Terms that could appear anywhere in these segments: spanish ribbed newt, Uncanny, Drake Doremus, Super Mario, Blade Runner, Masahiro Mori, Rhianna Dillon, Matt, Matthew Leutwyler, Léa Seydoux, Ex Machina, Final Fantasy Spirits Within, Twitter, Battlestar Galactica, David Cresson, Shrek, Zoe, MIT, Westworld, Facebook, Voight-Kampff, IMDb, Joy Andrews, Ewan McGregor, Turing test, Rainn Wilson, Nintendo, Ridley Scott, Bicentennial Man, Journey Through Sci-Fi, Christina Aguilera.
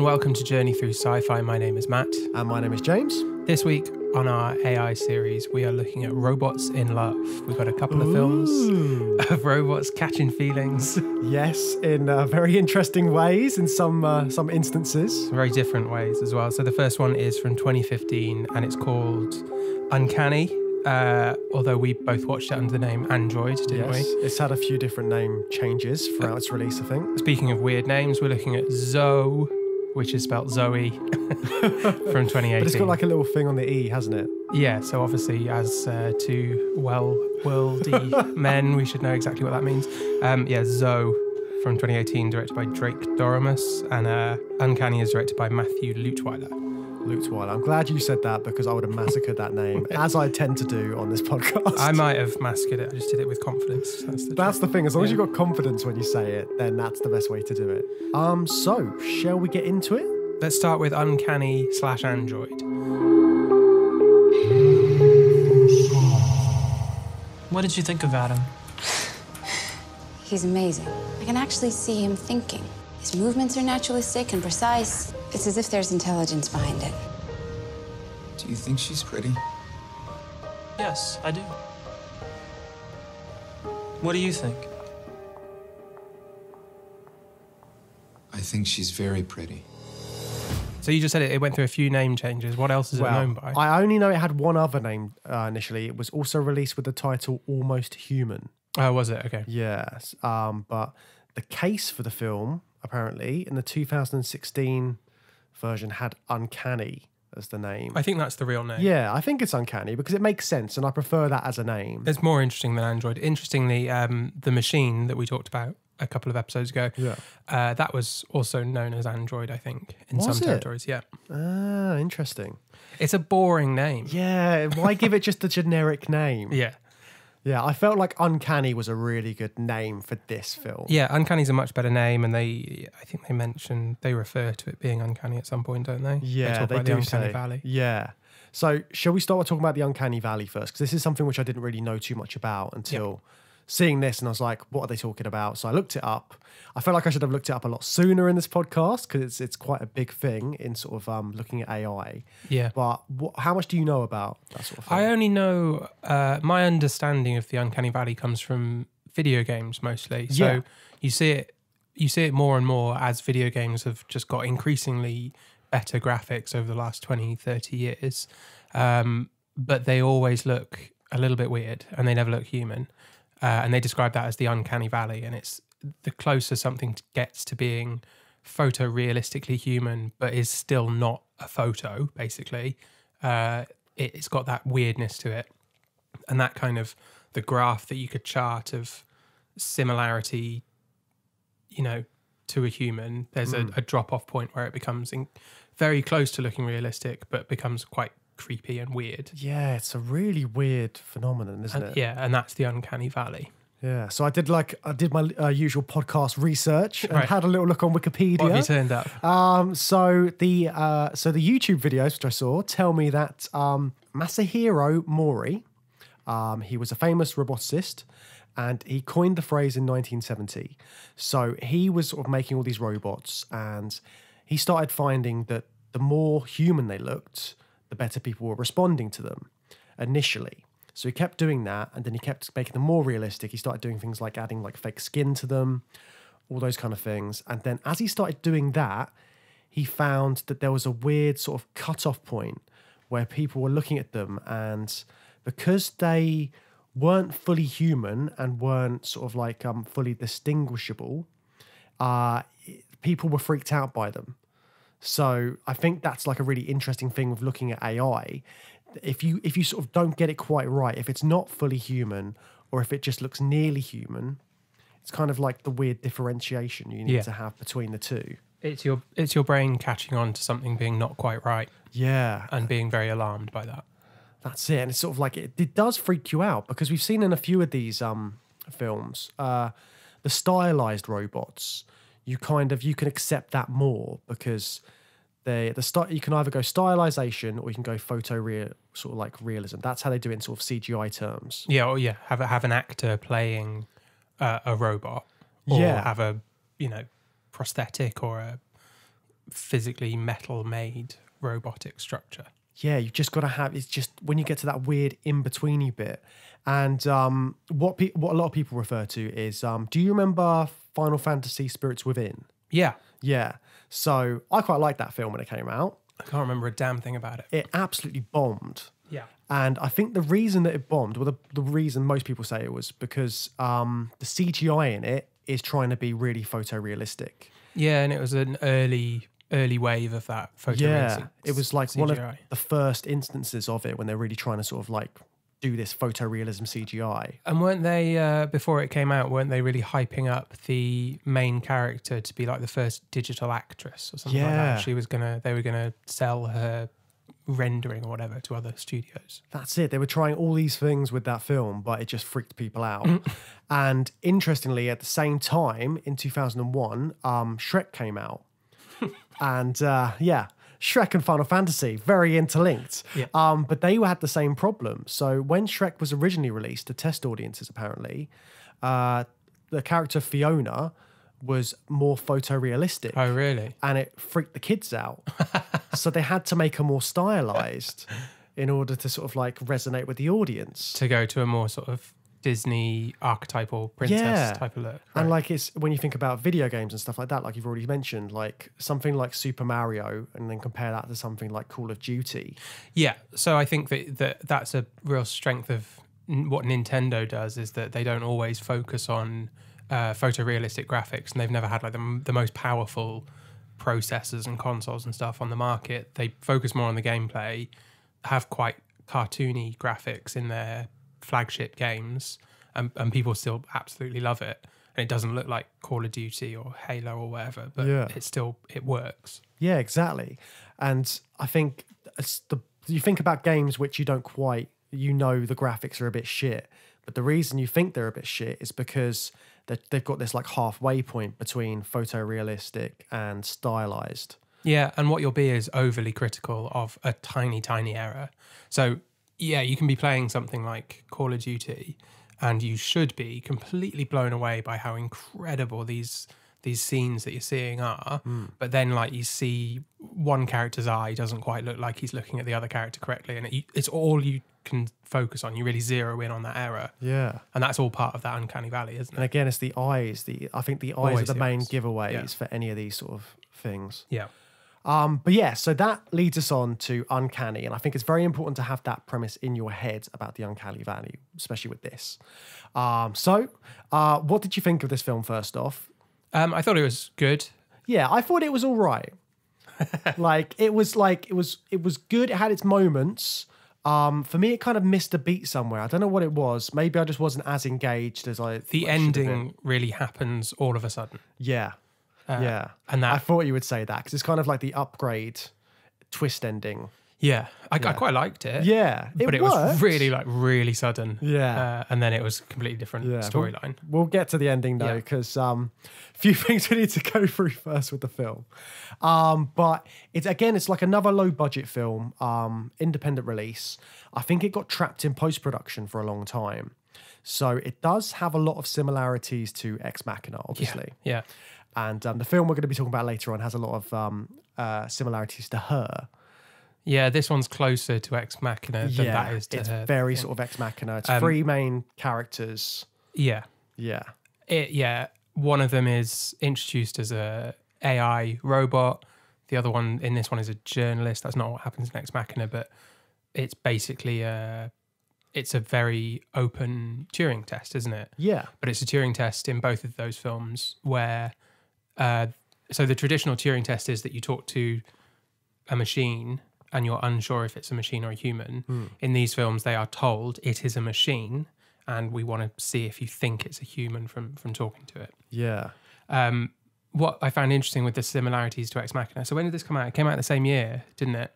Welcome to Journey Through Sci-Fi. My name is Matt. And my name is James. This week on our AI series, we are looking at Robots in Love. We've got a couple of films of robots catching feelings. Yes, in very interesting ways in some instances. Very different ways as well. So the first one is from 2015 and it's called Uncanny. Although we both watched it under the name Android, didn't we? It's had a few different name changes throughout its release, I think. Speaking of weird names, we're looking at Zoe, which is spelled Zoe, from 2018. But it's got like a little thing on the E, hasn't it? Yeah, so obviously as two well-worldy men, we should know exactly what that means. Yeah, Zoe from 2018, directed by Drake Doremus, and Uncanny is directed by Matthew Leutwyler. I'm glad you said that because I would have massacred that name, as I tend to do on this podcast. I might have massacred it. I just did it with confidence. That's the thing. As long as you've got confidence when you say it, then that's the best way to do it. So, shall we get into it? Let's start with Uncanny/Android. What did you think of Adam? He's amazing. I can actually see him thinking. His movements are naturalistic and precise. It's as if there's intelligence behind it. Do you think she's pretty? Yes, I do. What do you think? I think she's very pretty. So you just said it went through a few name changes. What else is it known by? I only know it had one other name initially. It was also released with the title Almost Human. Oh, was it? Okay. Yes, but the case for the film, apparently, in the 2016 version had Uncanny as the name. I think that's the real name. Yeah, I think it's Uncanny because it makes sense and I prefer that as a name. It's more interesting than Android. Interestingly, the machine that we talked about a couple of episodes ago, that was also known as Android, I think, in some territories. Yeah. Ah, interesting. It's a boring name. Yeah, why give it just a generic name? Yeah. Yeah, I felt like Uncanny was a really good name for this film. Yeah, Uncanny's a much better name, and I think they refer to it being Uncanny at some point, don't they? Yeah, they talk about the Uncanny Valley. Yeah. So shall we start by talking about the Uncanny Valley first? Because this is something which I didn't really know too much about until seeing this, and I was like, what are they talking about? So I looked it up. I felt like I should have looked it up a lot sooner in this podcast because it's quite a big thing in sort of looking at AI. Yeah. But how much do you know about that sort of thing? I only know, my understanding of the Uncanny Valley comes from video games mostly. So you see it more and more as video games have just got increasingly better graphics over the last 20, 30 years. But they always look a little bit weird and they never look human. And they describe that as the Uncanny Valley, and it's the closer something gets to being photorealistically human, but is still not a photo, basically. It's got that weirdness to it. And that kind of, the graph that you could chart of similarity, you know, to a human, there's a drop-off point where it becomes very close to looking realistic, but becomes quite creepy and weird. Yeah, it's a really weird phenomenon, isn't it? Yeah, and that's the Uncanny Valley. Yeah, so I did my usual podcast research and had a little look on Wikipedia. What have you turned up? So the YouTube videos which I saw tell me that Masahiro Mori, he was a famous roboticist, and he coined the phrase in 1970. So he was sort of making all these robots, and he started finding that the more human they looked, the better people were responding to them initially. So he kept doing that, and then he kept making them more realistic. He started doing things like adding like fake skin to them, all those kind of things. And then as he started doing that, he found that there was a weird sort of cutoff point where people were looking at them, and because they weren't fully human and weren't sort of like fully distinguishable, people were freaked out by them. So I think that's like a really interesting thing with looking at AI. If you sort of don't get it quite right, if it's not fully human or if it just looks nearly human, it's kind of like the weird differentiation you need to have between the two. It's your brain catching on to something being not quite right. Yeah. And being very alarmed by that. That's it. And it's sort of like, it does freak you out, because we've seen in a few of these films, the stylized robots, you kind of, you can accept that more, because you can either go stylization or you can go sort of like realism. That's how they do it in sort of CGI terms. Yeah, or yeah, have an actor playing a robot, or yeah, have a, you know, prosthetic or a physically metal made robotic structure. Yeah, you've just got to have, it's just when you get to that weird in-betweeny bit. And what a lot of people refer to is, do you remember Final Fantasy Spirits Within? Yeah. Yeah. So I quite liked that film when it came out. I can't remember a damn thing about it. It absolutely bombed. Yeah. And I think the reason that it bombed, well, the reason most people say it was because the CGI in it is trying to be really photorealistic. Yeah, and it was an early wave of that photorealism. Yeah, it was like CGI. One of the first instances of it when they're really trying to sort of like do this photorealism CGI. And weren't they, before it came out, weren't they really hyping up the main character to be like the first digital actress or something like that? She was gonna, they were gonna sell her rendering or whatever to other studios. That's it. They were trying all these things with that film, but it just freaked people out. And interestingly, at the same time in 2001, Shrek came out. And yeah, Shrek and Final Fantasy, very interlinked. Yeah. But they had the same problem. So when Shrek was originally released to test audiences, apparently, the character Fiona was more photorealistic. Oh, really? And it freaked the kids out. So they had to make her more stylized in order to sort of like resonate with the audience. To go to a more sort of Disney archetypal princess type of look. Right? And like, it's when you think about video games and stuff like that, like you've already mentioned, like something like Super Mario, and then compare that to something like Call of Duty. Yeah. So I think that's a real strength of what Nintendo does, is that they don't always focus on photorealistic graphics, and they've never had like the most powerful processors and consoles and stuff on the market. They focus more on the gameplay, have quite cartoony graphics in their flagship games, and people still absolutely love it, and it doesn't look like Call of Duty or Halo or whatever, but yeah, it works. Yeah, exactly. And I think it's you think about games which you don't quite, you know, the graphics are a bit shit, but the reason you think they're a bit shit is because they've got this like halfway point between photorealistic and stylized. Yeah, and what you'll be is overly critical of a tiny error. So yeah, you can be playing something like Call of Duty and you should be completely blown away by how incredible these scenes that you're seeing are. Mm. But then like you see one character's eye doesn't quite look like he's looking at the other character correctly, and it's all you can focus on. You really zero in on that error. Yeah. And that's all part of that uncanny valley, isn't it? And again, it's the eyes. I think the eyes always are the main giveaways for any of these sort of things. Yeah. But yeah, so that leads us on to Uncanny, and I think it's very important to have that premise in your head about the uncanny valley, especially with this. So what did you think of this film first off? I thought it was good. Yeah, I thought it was all right. It was good. It had its moments. For me, it kind of missed a beat somewhere. I don't know what it was. Maybe I just wasn't as engaged as I. The ending really happens all of a sudden. Yeah. Yeah, and I thought you would say that, because it's kind of like the Upgrade twist ending. Yeah, I quite liked it. Yeah, but it was really like really sudden. Yeah, and then it was a completely different storyline. We'll get to the ending though, because a few things we need to go through first with the film. But it's like another low budget film, independent release. I think it got trapped in post production for a long time, so it does have a lot of similarities to Ex Machina, obviously. Yeah. And the film we're going to be talking about later on has a lot of similarities to Her. Yeah, this one's closer to Ex Machina than that is to Her. It's very sort of Ex Machina. It's three main characters. Yeah. Yeah. One of them is introduced as a AI robot. The other one in this one is a journalist. That's not what happens in Ex Machina, but it's basically it's a very open Turing test, isn't it? Yeah. But it's a Turing test in both of those films where... So the traditional Turing test is that you talk to a machine and you're unsure if it's a machine or a human. Mm. In these films, they are told it is a machine and we want to see if you think it's a human from talking to it. Yeah. what I found interesting with the similarities to Ex Machina. So when did this come out? It came out the same year, didn't it?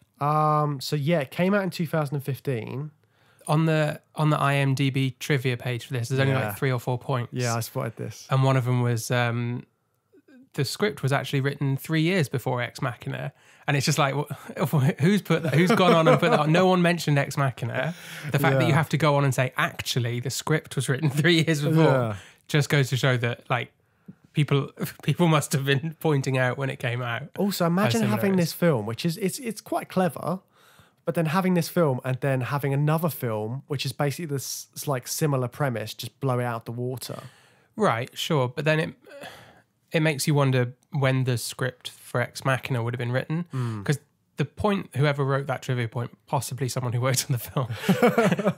So yeah, it came out in 2015. On the IMDb trivia page for this, there's only like 3 or 4 points. Yeah, I spotted this. And one of them was the script was actually written 3 years before Ex Machina. And it's just like, who's put that? Who's gone on and put that on? No one mentioned Ex Machina. The fact that you have to go on and say, actually, the script was written 3 years before just goes to show that, like, People must have been pointing out when it came out. Also, imagine having this film, which is it's quite clever, but then having this film and then having another film, which is basically this like similar premise, just blow it out the water. Right, sure, but then it makes you wonder when the script for Ex Machina would have been written, because the point, whoever wrote that trivia point, possibly someone who worked on the film,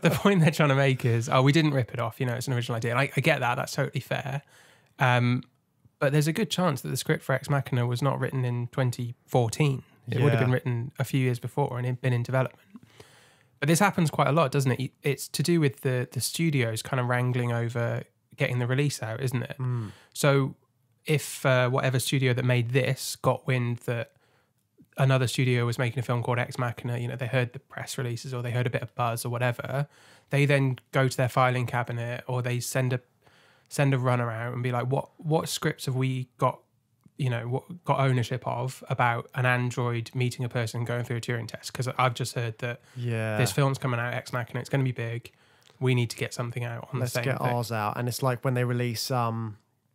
the point they're trying to make is, oh, we didn't rip it off. You know, it's an original idea. And I get that. That's totally fair. But there's a good chance that the script for Ex Machina was not written in 2014. It would have been written a few years before and it'd been in development. But this happens quite a lot, doesn't it? It's to do with the studios kind of wrangling over getting the release out, isn't it? So if whatever studio that made this got wind that another studio was making a film called Ex Machina, you know, they heard the press releases or they heard a bit of buzz or whatever, they then go to their filing cabinet or they send a runner out and be like, what scripts have we got, you know, what got ownership of about an android meeting a person going through a Turing test? Because I've just heard that this film's coming out, Ex Machina, it's going to be big. We need to get something out on the same thing. Let's get ours out. And it's like when they release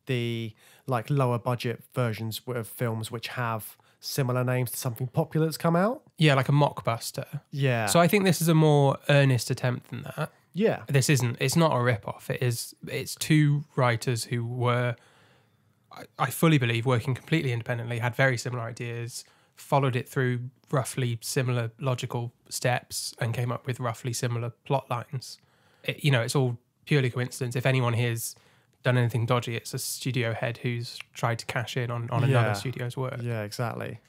the like lower budget versions of films which have similar names to something popular that's come out. Yeah, like a mockbuster. Yeah. So I think this is a more earnest attempt than that. Yeah. This isn't, it's not a rip-off. It's two writers who were, I fully believe, working completely independently, had very similar ideas, followed it through roughly similar logical steps and came up with roughly similar plot lines. You know, it's all purely coincidence. If anyone here's done anything dodgy, it's a studio head who's tried to cash in on another studio's work. Yeah, exactly.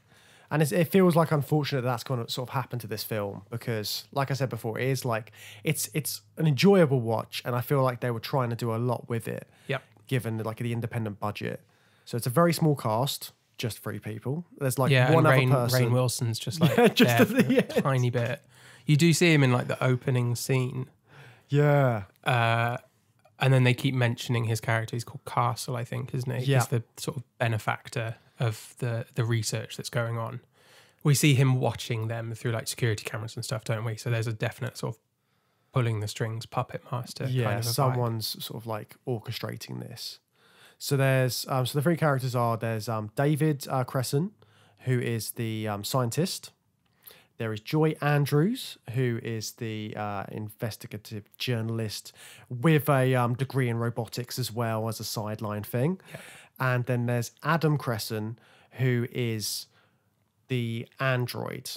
And it feels like unfortunate that's going to sort of happen to this film because, like I said before, it is like it's an enjoyable watch, and I feel like they were trying to do a lot with it. Yep. Given like the independent budget, so it's a very small cast, just 3 people. There's like one other person. Rainn Wilson's just like a tiny bit. You do see him in like the opening scene. Yeah. And then they keep mentioning his character. He's called Castle, I think, isn't he? Yeah. He's the sort of benefactor of the research that's going on. We see him watching them through like security cameras and stuff, don't we? So there's a definite sort of pulling the strings puppet master. Yeah, kind of someone's sort of like orchestrating this. So there's, so the 3 characters are, there's David Cresson, who is the scientist. There is Joy Andrews, who is the investigative journalist with a degree in robotics as well as a sideline thing. Yeah. And then there's Adam Cresson, who is the android.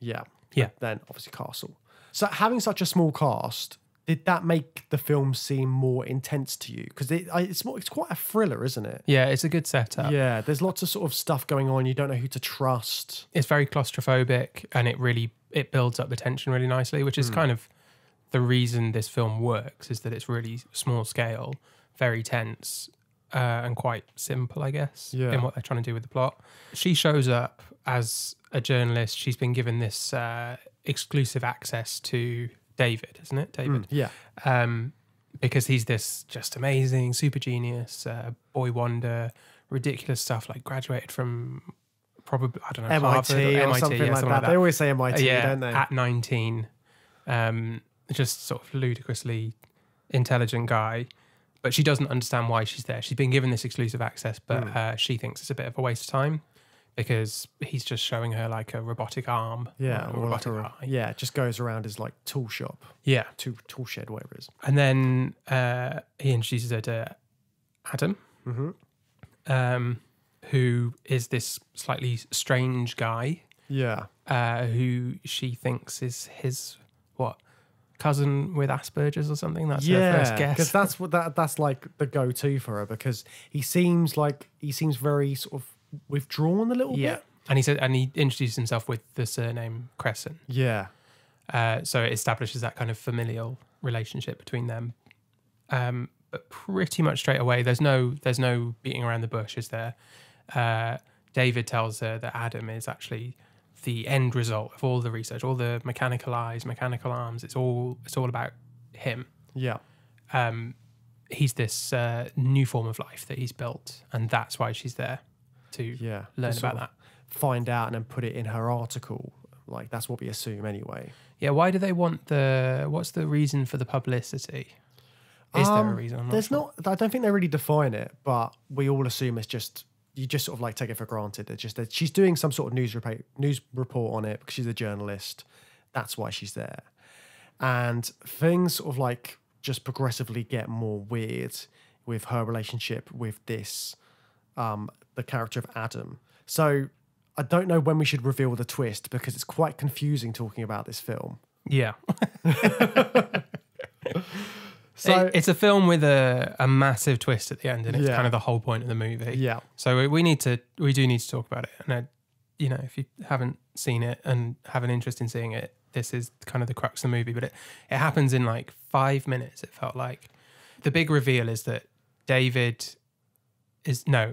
Yeah. Yeah. Then obviously Castle. So having such a small cast, did that make the film seem more intense to you? Because it's quite a thriller, isn't it? Yeah, it's a good setup. Yeah, there's lots of sort of stuff going on. You don't know who to trust. It's very claustrophobic, and it builds up the tension really nicely, which is kind of the reason this film works, is that it's really small scale, very tense, and quite simple, I guess, in what they're trying to do with the plot. She shows up as a journalist. She's been given this exclusive access to David, isn't it? David. Yeah. Because he's this just amazing, super genius, boy wonder, ridiculous stuff, like graduated from probably, I don't know, MIT or something, like that. They always say MIT, don't they? At 19. Just sort of ludicrously intelligent guy. But she doesn't understand why she's there. She's been given this exclusive access, but she thinks it's a bit of a waste of time, because he's just showing her like a robotic arm. Yeah, or robotic like eye. Yeah, just goes around his like tool shop. Yeah. Tool shed, whatever it is. And then he introduces her to Adam, who is this slightly strange guy. Yeah. Who she thinks is his, what, cousin with Asperger's or something? That's her first guess. Because that's what that's like the go-to for her, because he seems very sort of withdrawn a little bit. And he introduced himself with the surname Cresson. Yeah. So it establishes that kind of familial relationship between them. But pretty much straight away, there's no beating around the bush, is there? David tells her that Adam is actually the end result of all the research, all the mechanical eyes, mechanical arms. It's all about him. Yeah. He's this new form of life that he's built, and that's why she's there to learn about that, find out, and then put it in her article. Like, that's what we assume anyway. Yeah. Why do they want the? What's the reason for the publicity? Is there a reason? I don't think they really define it, but we all assume it's just. You just sort of like take it for granted. It's just that she's doing some sort of news report on it because she's a journalist. That's why she's there. And things sort of like just progressively get more weird with her relationship with this, the character of Adam. So I don't know when we should reveal the twist because it's quite confusing talking about this film. Yeah. So it's a film with a massive twist at the end, and it's kind of the whole point of the movie. Yeah. So we do need to talk about it. And you know, if you haven't seen it and have an interest in seeing it, this is kind of the crux of the movie. But it happens in like 5 minutes. It felt like the big reveal is that David is not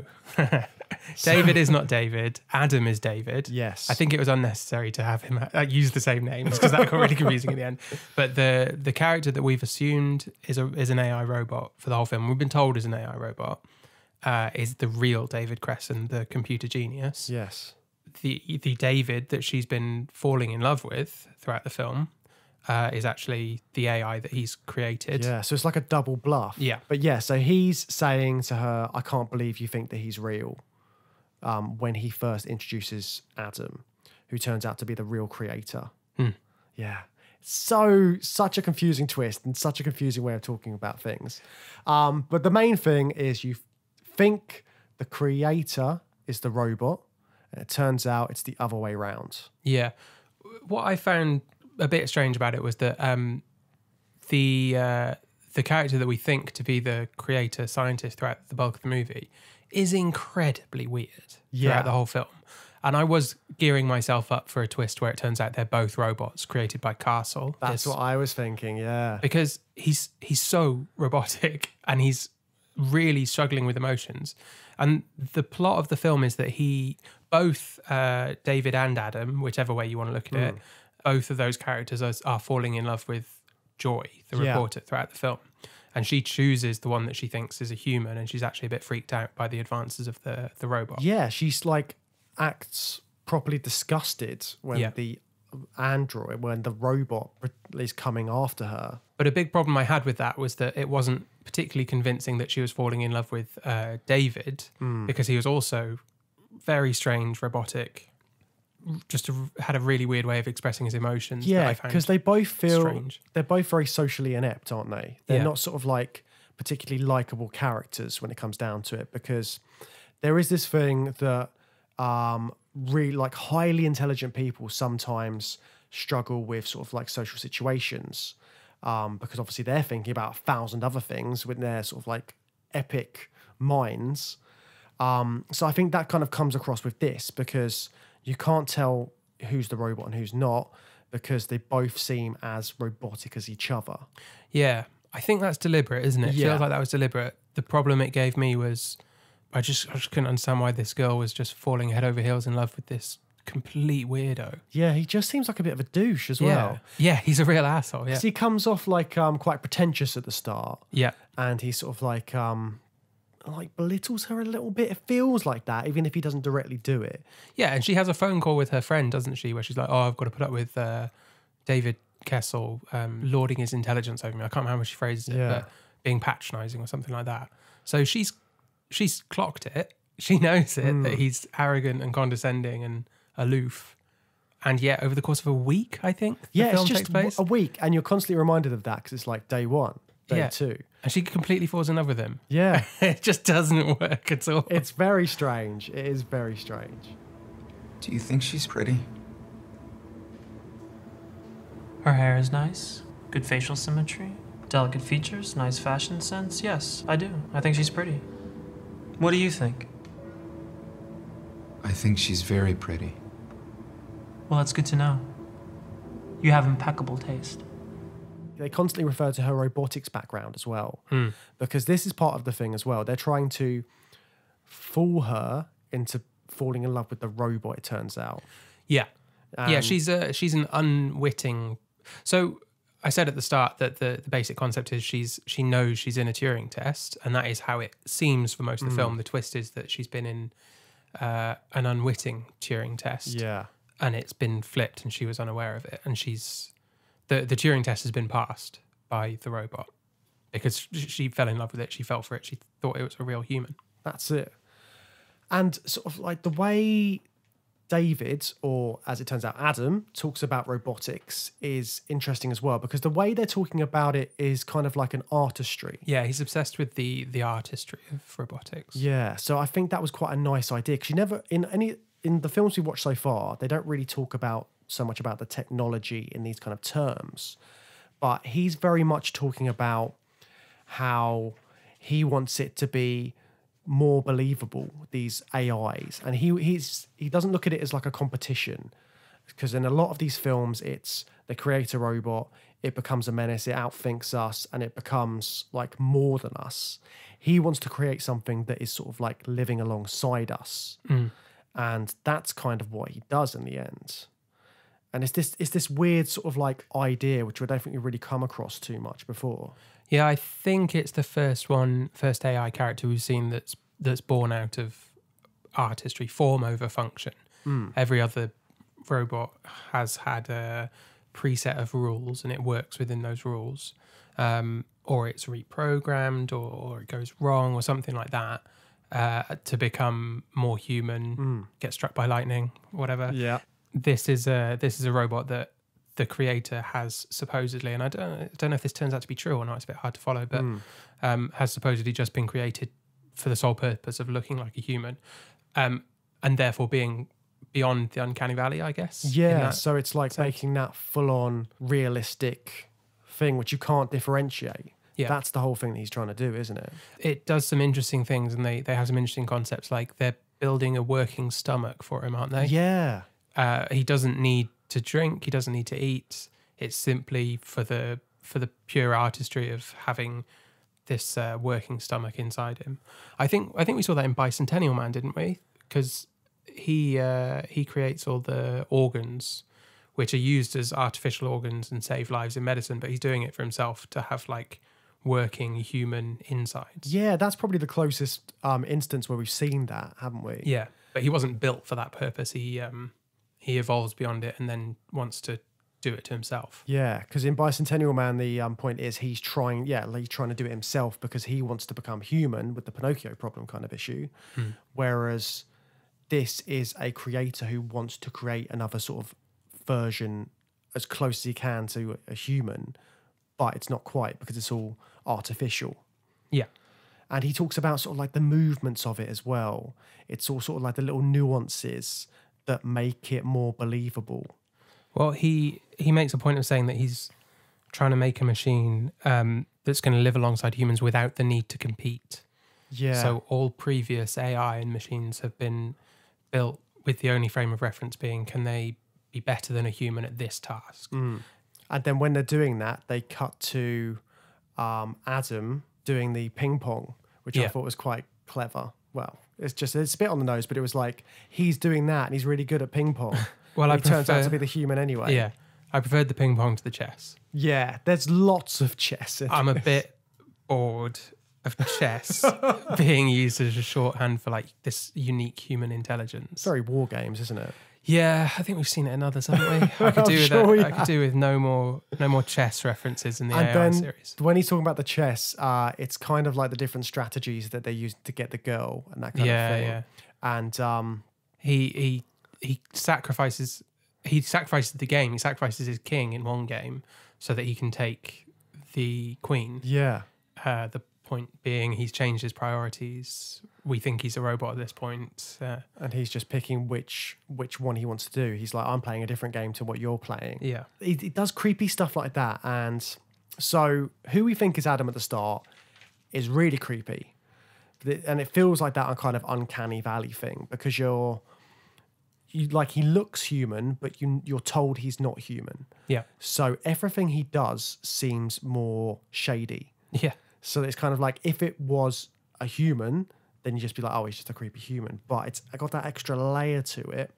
David. Adam is David. Yes. I think it was unnecessary to have him use the same names because that got really confusing at the end. But the character that we've assumed is an AI robot for the whole film, we've been told is an AI robot, is the real David Cresson, the computer genius. Yes. The David that she's been falling in love with throughout the film is actually the AI that he's created. Yeah, so it's like a double bluff. Yeah. But yeah, so he's saying to her, I can't believe you think that he's real. When he first introduces Adam, who turns out to be the real creator. Mm. Yeah. Such a confusing twist and such a confusing way of talking about things. But the main thing is you think the creator is the robot, and it turns out it's the other way around. Yeah. What I found a bit strange about it was that the character that we think to be the creator scientist throughout the bulk of the movie is incredibly weird throughout the whole film. And I was gearing myself up for a twist where it turns out they're both robots created by Castle. That's what I was thinking, yeah. Because he's so robotic and he's really struggling with emotions. And the plot of the film is that both David and Adam, whichever way you want to look at it, both of those characters are falling in love with Joy, the reporter, throughout the film. And she chooses the one that she thinks is a human, and she's actually a bit freaked out by the advances of the robot. Yeah, she's like acts properly disgusted when the android, when the robot is coming after her. But a big problem I had with that was that it wasn't particularly convincing that she was falling in love with David because he was also very strange, robotic, just had a really weird way of expressing his emotions. Yeah, because they both feel strange. They're both very socially inept, aren't they? They're not sort of like particularly likable characters when it comes down to it, because there is this thing that really like highly intelligent people sometimes struggle with sort of like social situations because obviously they're thinking about 1,000 other things with their sort of like epic minds. So I think that kind of comes across with this, because you can't tell who's the robot and who's not because they both seem as robotic as each other. Yeah, I think that's deliberate, isn't it? Yeah. It feels like that was deliberate. The problem it gave me was I just couldn't understand why this girl was just falling head over heels in love with this complete weirdo. Yeah, he just seems like a bit of a douche as well. Yeah, he's a real asshole. Yeah, he comes off like quite pretentious at the start. Yeah, and he's sort of like belittles her a little bit. It feels like that, even if he doesn't directly do it. Yeah, and she has a phone call with her friend, doesn't she, where she's like, oh, I've got to put up with David Kessel lauding his intelligence over me. I can't remember how she phrases it, but being patronising or something like that. So she's clocked it. She knows it, that he's arrogant and condescending and aloof. And yet over the course of a week, I think, the film takes place. A week, and you're constantly reminded of that because it's like day one. Day two. And she completely falls in love with him. Yeah. It just doesn't work at all. It's very strange. It is very strange. Do you think she's pretty? Her hair is nice. Good facial symmetry. Delicate features. Nice fashion sense. Yes, I do. I think she's pretty. What do you think? I think she's very pretty. Well, that's good to know. You have impeccable taste. They constantly refer to her robotics background as well, because this is part of the thing as well. They're trying to fool her into falling in love with the robot, it turns out. Yeah. Yeah, she's an unwitting... So I said at the start that the basic concept is she knows she's in a Turing test, and that is how it seems for most of the film. The twist is that she's been in an unwitting Turing test. Yeah. And it's been flipped and she was unaware of it. And she's... The Turing test has been passed by the robot because she fell in love with it. She fell for it. She thought it was a real human. That's it. And sort of like the way... David, or as it turns out, Adam, talks about robotics is interesting as well, because the way they're talking about it is kind of like an artistry. Yeah, he's obsessed with the artistry of robotics. Yeah, so I think that was quite a nice idea, because you never, in the films we've watched so far, they don't really talk about so much about the technology in these kind of terms, but he's very much talking about how he wants it to be more believable, these AIs, and he doesn't look at it as like a competition, because in a lot of these films it's they create a robot, it becomes a menace, it outthinks us, and it becomes like more than us. He wants to create something that is sort of like living alongside us, and that's kind of what he does in the end. And it's this weird sort of like idea which I don't think we've really come across too much before. Yeah, I think it's the first AI character we've seen that's born out of artistry, form over function. Every other robot has had a preset of rules and it works within those rules, or it's reprogrammed, or it goes wrong, or something like that, to become more human, get struck by lightning, whatever. Yeah, this is a robot that the creator has supposedly, and I don't know if this turns out to be true or not, it's a bit hard to follow, but has supposedly just been created for the sole purpose of looking like a human, and therefore being beyond the uncanny valley, I guess. Yeah, so it's like making that full-on realistic thing which you can't differentiate. Yeah. That's the whole thing that he's trying to do, isn't it? It does some interesting things, and they have some interesting concepts, like they're building a working stomach for him, aren't they? Yeah. He doesn't need to drink, he doesn't need to eat. It's simply for the pure artistry of having this working stomach inside him. I think we saw that in Bicentennial Man, didn't we? Because he creates all the organs, which are used as artificial organs and save lives in medicine. But he's doing it for himself to have like working human insides. Yeah, that's probably the closest instance where we've seen that, haven't we? Yeah, but he wasn't built for that purpose. He evolves beyond it and then wants to do it to himself. Yeah, because in Bicentennial Man, the point is he's trying to do it himself because he wants to become human with the Pinocchio problem kind of issue. Whereas this is a creator who wants to create another sort of version as close as he can to a human, but it's not quite because it's all artificial. Yeah. And he talks about sort of like the movements of it as well. It's all sort of like the little nuances that make it more believable. Well, he makes a point of saying that he's trying to make a machine that's going to live alongside humans without the need to compete. Yeah. So all previous AI and machines have been built with the only frame of reference being, can they be better than a human at this task? And then when they're doing that, they cut to Adam doing the ping pong, which I thought was quite clever. Well, it's a bit on the nose, but it was like he's doing that and he's really good at ping pong. Well, he turns out to be the human anyway. Yeah, I preferred the ping pong to the chess. Yeah, there's lots of chess. I'm a bit bored of chess being used as a shorthand for like this unique human intelligence. It's very war games, isn't it? Yeah, I think we've seen it in others, haven't we? I could do with no more chess references in the AI series. When he's talking about the chess, it's kind of like the different strategies that they use to get the girl and that kind of thing. Yeah, yeah. And he sacrifices the game. He sacrifices his king in one game so that he can take the queen. Yeah. The point being, he's changed his priorities. We think he's a robot at this point, and he's just picking which one he wants to do. He's like, I'm playing a different game to what you're playing. Yeah, it does creepy stuff like that. And so who we think is Adam at the start is really creepy, and it feels like that kind of uncanny valley thing, because he looks human, but you're told he's not human. Yeah, so everything he does seems more shady. Yeah. So it's kind of like, if it was a human, then you just be like, oh, he's just a creepy human. But it's got that extra layer to it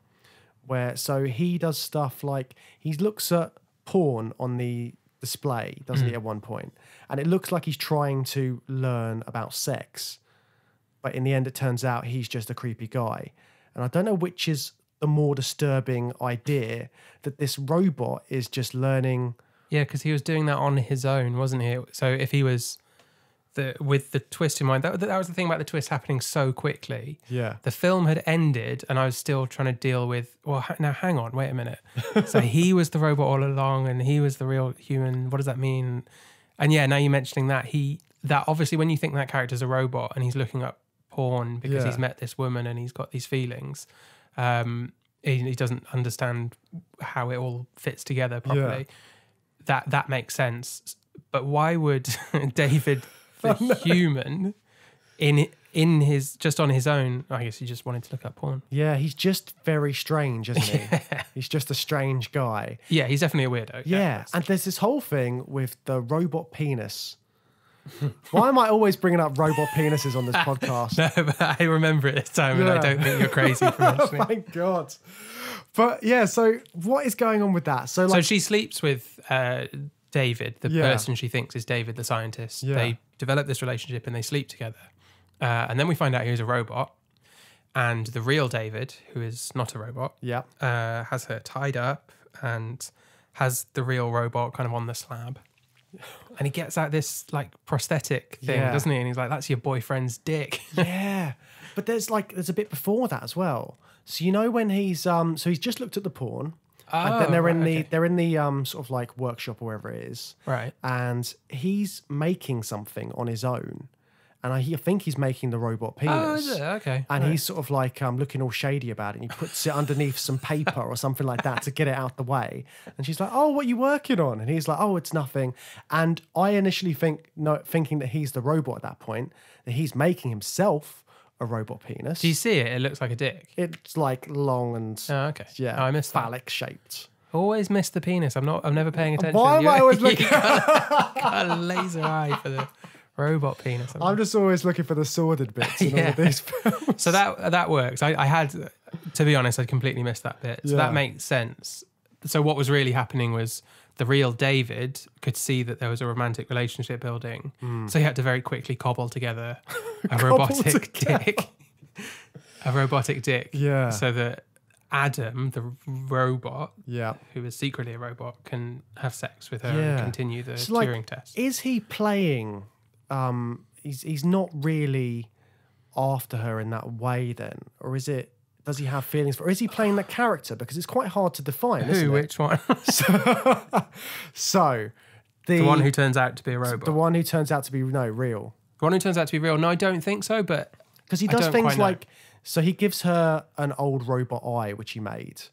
where, so he does stuff like, he looks at porn on the display, doesn't he, at one point? And it looks like he's trying to learn about sex. But in the end, it turns out he's just a creepy guy. And I don't know which is the more disturbing idea, that this robot is just learning. Yeah, because he was doing that on his own, wasn't he? So if he was... with the twist in mind, that was the thing about the twist happening so quickly. Yeah, the film had ended and I was still trying to deal with, well, now hang on, wait a minute. So he was the robot all along and he was the real human. What does that mean? And yeah, now you're mentioning that that obviously when you think that character's a robot and he's looking up porn because he's met this woman and he's got these feelings, he doesn't understand how it all fits together properly. That makes sense. But why would David human in his, just on his own, I guess he just wanted to look up porn. Yeah, he's just very strange, isn't he? He's just a strange guy. Yeah, he's definitely a weirdo. Yeah, and there's this whole thing with the robot penis. Why am I always bringing up robot penises on this podcast? No, but I remember it this time and I don't think you're crazy for mentioning. Oh my God. But yeah, so what is going on with that? So, like, so she sleeps with David, the person she thinks is David, the scientist. Yeah. They develop this relationship and they sleep together. And then we find out he was a robot. And the real David, who is not a robot, has her tied up and has the real robot kind of on the slab. And he gets out this like prosthetic thing, doesn't he? And he's like, that's your boyfriend's dick. Yeah. But there's a bit before that as well. So you know when he's so he's just looked at the porn. Oh, and then they're in the sort of like workshop or wherever it is. Right. And he's making something on his own. And I think he's making the robot penis. Oh, is it? Okay. And he's sort of like looking all shady about it. And he puts it underneath some paper or something like that to get it out the way. And she's like, oh, what are you working on? And he's like, oh, it's nothing. And I initially thinking that he's the robot at that point, that he's making himself a robot penis. Do you see it? It looks like a dick. It's like long and I missed phallic shaped. Always miss the penis. I'm never paying attention. Why am I always looking? Got a laser eye for the robot penis. I'm just always looking for the sordid bits in all of these films. So that works. I had, to be honest, I completely missed that bit. So that makes sense. So what was really happening was the real David could see that there was a romantic relationship building. So he had to very quickly cobble together a robotic dick. A robotic dick. Yeah. So that Adam, the robot, who is secretly a robot, can have sex with her and continue the Turing test. Is he playing... he's not really after her in that way then? Or is it... Does he have feelings for? Or is he playing that character? Because it's quite hard to define. Isn't it? Which one? So the one who turns out to be a robot. The one who turns out to be real. The one who turns out to be real. No, I don't think so. But because he does things like, so he gives her an old robot eye which he made,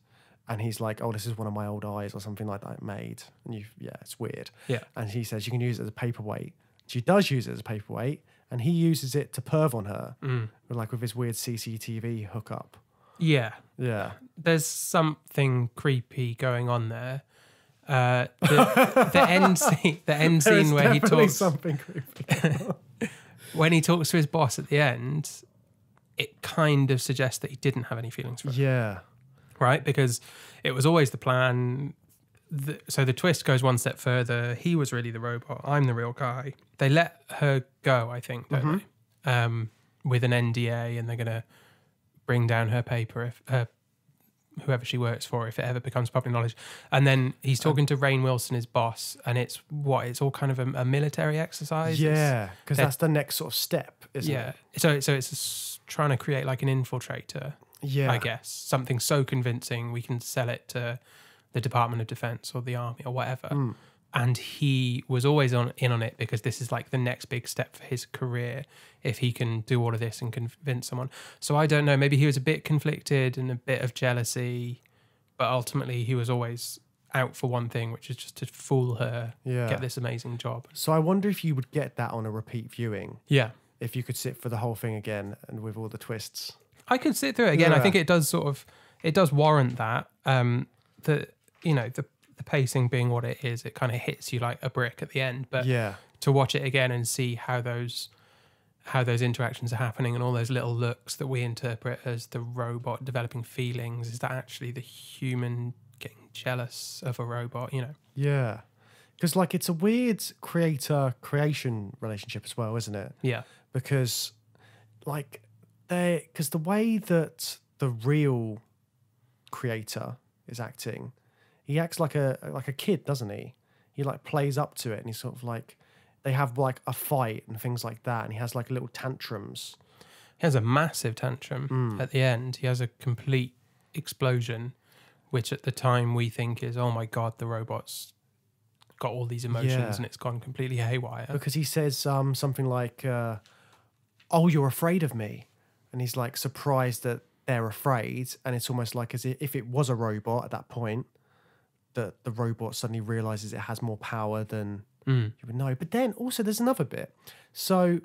and he's like, "Oh, this is one of my old eyes" or something like that made. And it's weird. Yeah. And he says you can use it as a paperweight. She does use it as a paperweight, and he uses it to perv on her, like with his weird CCTV hookup. Yeah. There's something creepy going on there. The end scene, where he talks something creepy. When he talks to his boss at the end, it kind of suggests that he didn't have any feelings for her. Yeah. Right? Because it was always the plan. So the twist goes one step further. He was really the robot. I'm the real guy. They let her go, I think, don't they? With an NDA, and they're going to bring down her paper, if whoever she works for, if it ever becomes public knowledge. And then he's talking to Rainn Wilson, his boss, and it's all kind of a military exercise. Yeah, because that's the next sort of step, isn't it? Yeah, so it's trying to create like an infiltrator, I guess. Something so convincing we can sell it to the Department of Defense or the Army or whatever. And he was always in on it because this is like the next big step for his career if he can do all of this and convince someone. So I don't know, maybe he was a bit conflicted and a bit of jealousy, but ultimately he was always out for one thing, which is just to fool her, get this amazing job. So I wonder if you would get that on a repeat viewing. Yeah. If you could sit for the whole thing again and with all the twists. I could sit through it again. Yeah. I think it does it does warrant that. The pacing being what it is, it kind of hits you like a brick at the end. But to watch it again and see how those how those interactions are happening and all those little looks that we interpret as the robot developing feelings. Is that actually the human getting jealous of a robot, you know? Yeah. Because, like, it's a weird creator-creation relationship as well, isn't it? Yeah. Because, like, because the way that the real creator is acting, he acts like a kid, doesn't he? He, like, plays up to it, and he's sort of, like, they have, like, a fight and things like that, and he has, like, little tantrums. He has a massive tantrum at the end. He has a complete explosion, which at the time we think is, oh, my God, the robot's got all these emotions and it's gone completely haywire. Because he says something like, oh, you're afraid of me. And he's like surprised that they're afraid. And it's almost like as if it was a robot at that point, that the robot suddenly realizes it has more power than you would know. But then also there's another bit. So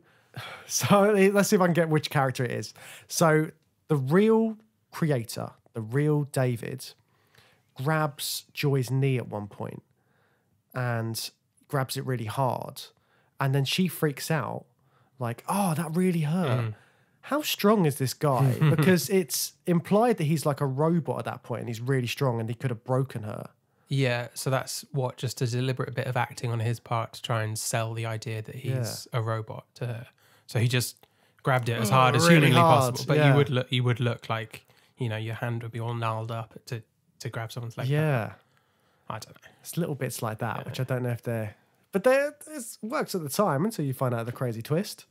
let's see if I can get which character it is. So the real creator, the real David, grabs Joy's knee at one point and grabs it really hard, and then she freaks out, like, oh, that really hurt. How strong is this guy? Because it's implied that he's like a robot at that point, and he's really strong, and he could have broken her. Yeah, so that's what, just a deliberate bit of acting on his part to try and sell the idea that he's a robot to her. So he just grabbed it as hard as humanly possible, but you would look like, you know, your hand would be all gnarled up to grab someone's leg. Yeah. I don't know. It's little bits like that, which I don't know if they're... But it works at the time until you find out the crazy twist.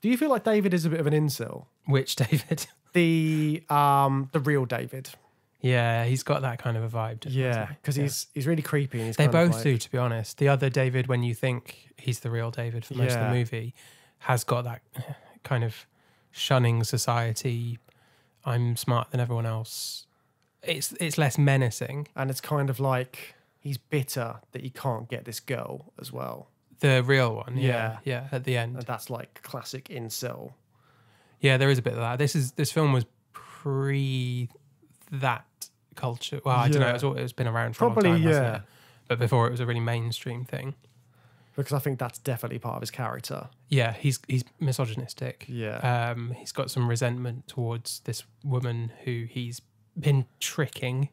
Do you feel like David is a bit of an incel? Which David? The real David. Yeah, he's got that kind of a vibe. Yeah, because he's really creepy. And they both do, to be honest. The other David, when you think he's the real David for most of the movie, has got that kind of shunning society, I'm smarter than everyone else. It's less menacing. And it's kind of like he's bitter that he can't get this girl as well. The real one, yeah, at the end. And that's like classic incel. Yeah, there is a bit of that. This film was pre that culture. Well, I don't know, it's been around for a long time, hasn't it? But before it was a really mainstream thing. Because I think that's definitely part of his character. Yeah, he's misogynistic. Yeah. He's got some resentment towards this woman who he's been tricking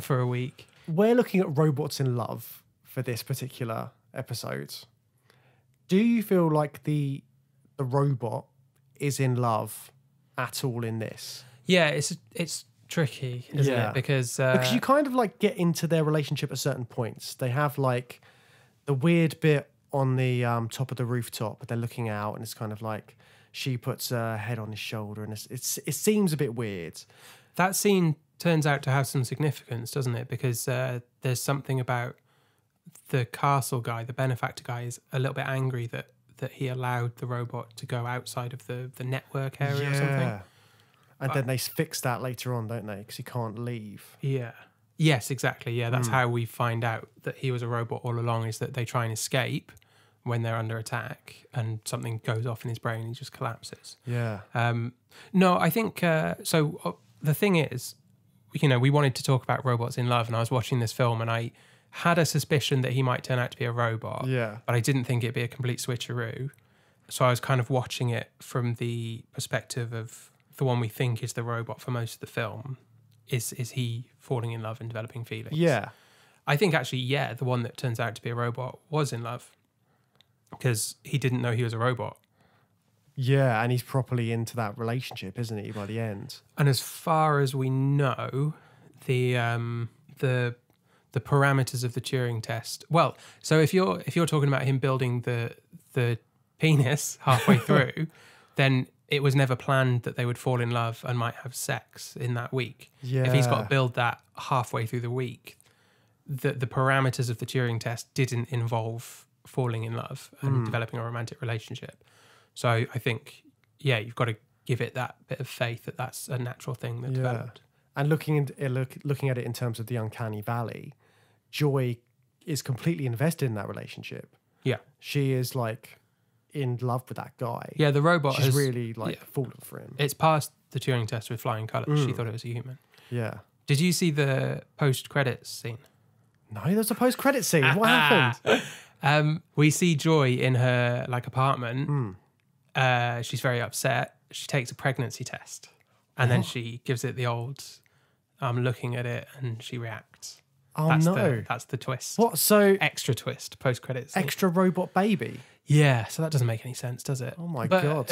for a week. We're looking at robots in love for this particular episode. Do you feel like the robot is in love at all in this? Yeah, it's tricky, isn't it? Because you kind of like get into their relationship at certain points. They have like the weird bit on the top of the rooftop, but they're looking out, and it's kind of like she puts her head on his shoulder, and it seems a bit weird. That scene turns out to have some significance, doesn't it? Because there's something about the castle guy, the benefactor guy, is a little bit angry that he allowed the robot to go outside of the network area or something. And then they fix that later on, don't they? Because he can't leave. Yeah. Yes, exactly. Yeah, that's how we find out that he was a robot all along, is that they try and escape when they're under attack, and something goes off in his brain and he just collapses. Yeah. No, I think... so the thing is, you know, we wanted to talk about robots in love, and I was watching this film and I had a suspicion that he might turn out to be a robot. Yeah. But I didn't think it'd be a complete switcheroo. So I was kind of watching it from the perspective of the one we think is the robot for most of the film. Is he falling in love and developing feelings? Yeah. I think actually, yeah, the one that turns out to be a robot was in love, because he didn't know he was a robot. Yeah, and he's properly into that relationship, isn't he, by the end? And as far as we know, the parameters of the Turing test. Well, so if you're talking about him building the penis halfway through, then it was never planned that they would fall in love and might have sex in that week. Yeah. If he's got to build that halfway through the week, the parameters of the Turing test didn't involve falling in love and developing a romantic relationship. So I think, yeah, you've got to give it that bit of faith that that's a natural thing that developed. And looking at it in terms of the uncanny valley, Joy is completely invested in that relationship. Yeah. She is like in love with that guy. Yeah, the robot has really like fallen for him. It's passed the Turing test with flying colours. She thought it was a human. Yeah. Did you see the post-credits scene? No, there's a post-credits scene. What happened? We see Joy in her like apartment she's very upset. She takes a pregnancy test and then she gives it the old, I'm looking at it, and she reacts. Oh, that's that's the twist. What? So extra twist, post credits. Extra robot baby. Yeah, so that doesn't make any sense, does it? Oh my god.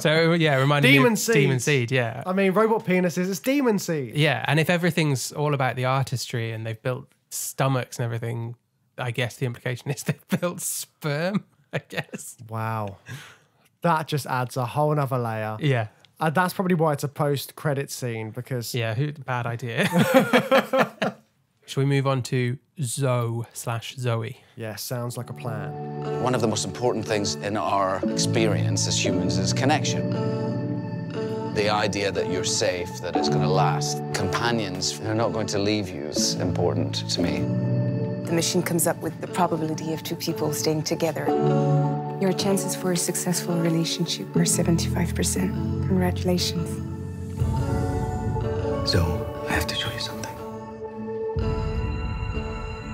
So yeah, reminded me of Seed. Demon Seed, yeah. I mean, robot penises, it's Demon Seed. Yeah, and if everything's all about the artistry and they've built stomachs and everything, I guess the implication is they've built sperm, I guess. Wow. That just adds a whole nother layer. Yeah. That's probably why it's a post-credit scene, because... Yeah, bad idea. Shall we move on to Zoe/Zoe? Yeah, sounds like a plan. One of the most important things in our experience as humans is connection. The idea that you're safe, that it's going to last. Companions who are not going to leave you is important to me. The mission comes up with the probability of two people staying together. Your chances for a successful relationship are 75%. Congratulations. So, I have to show you something.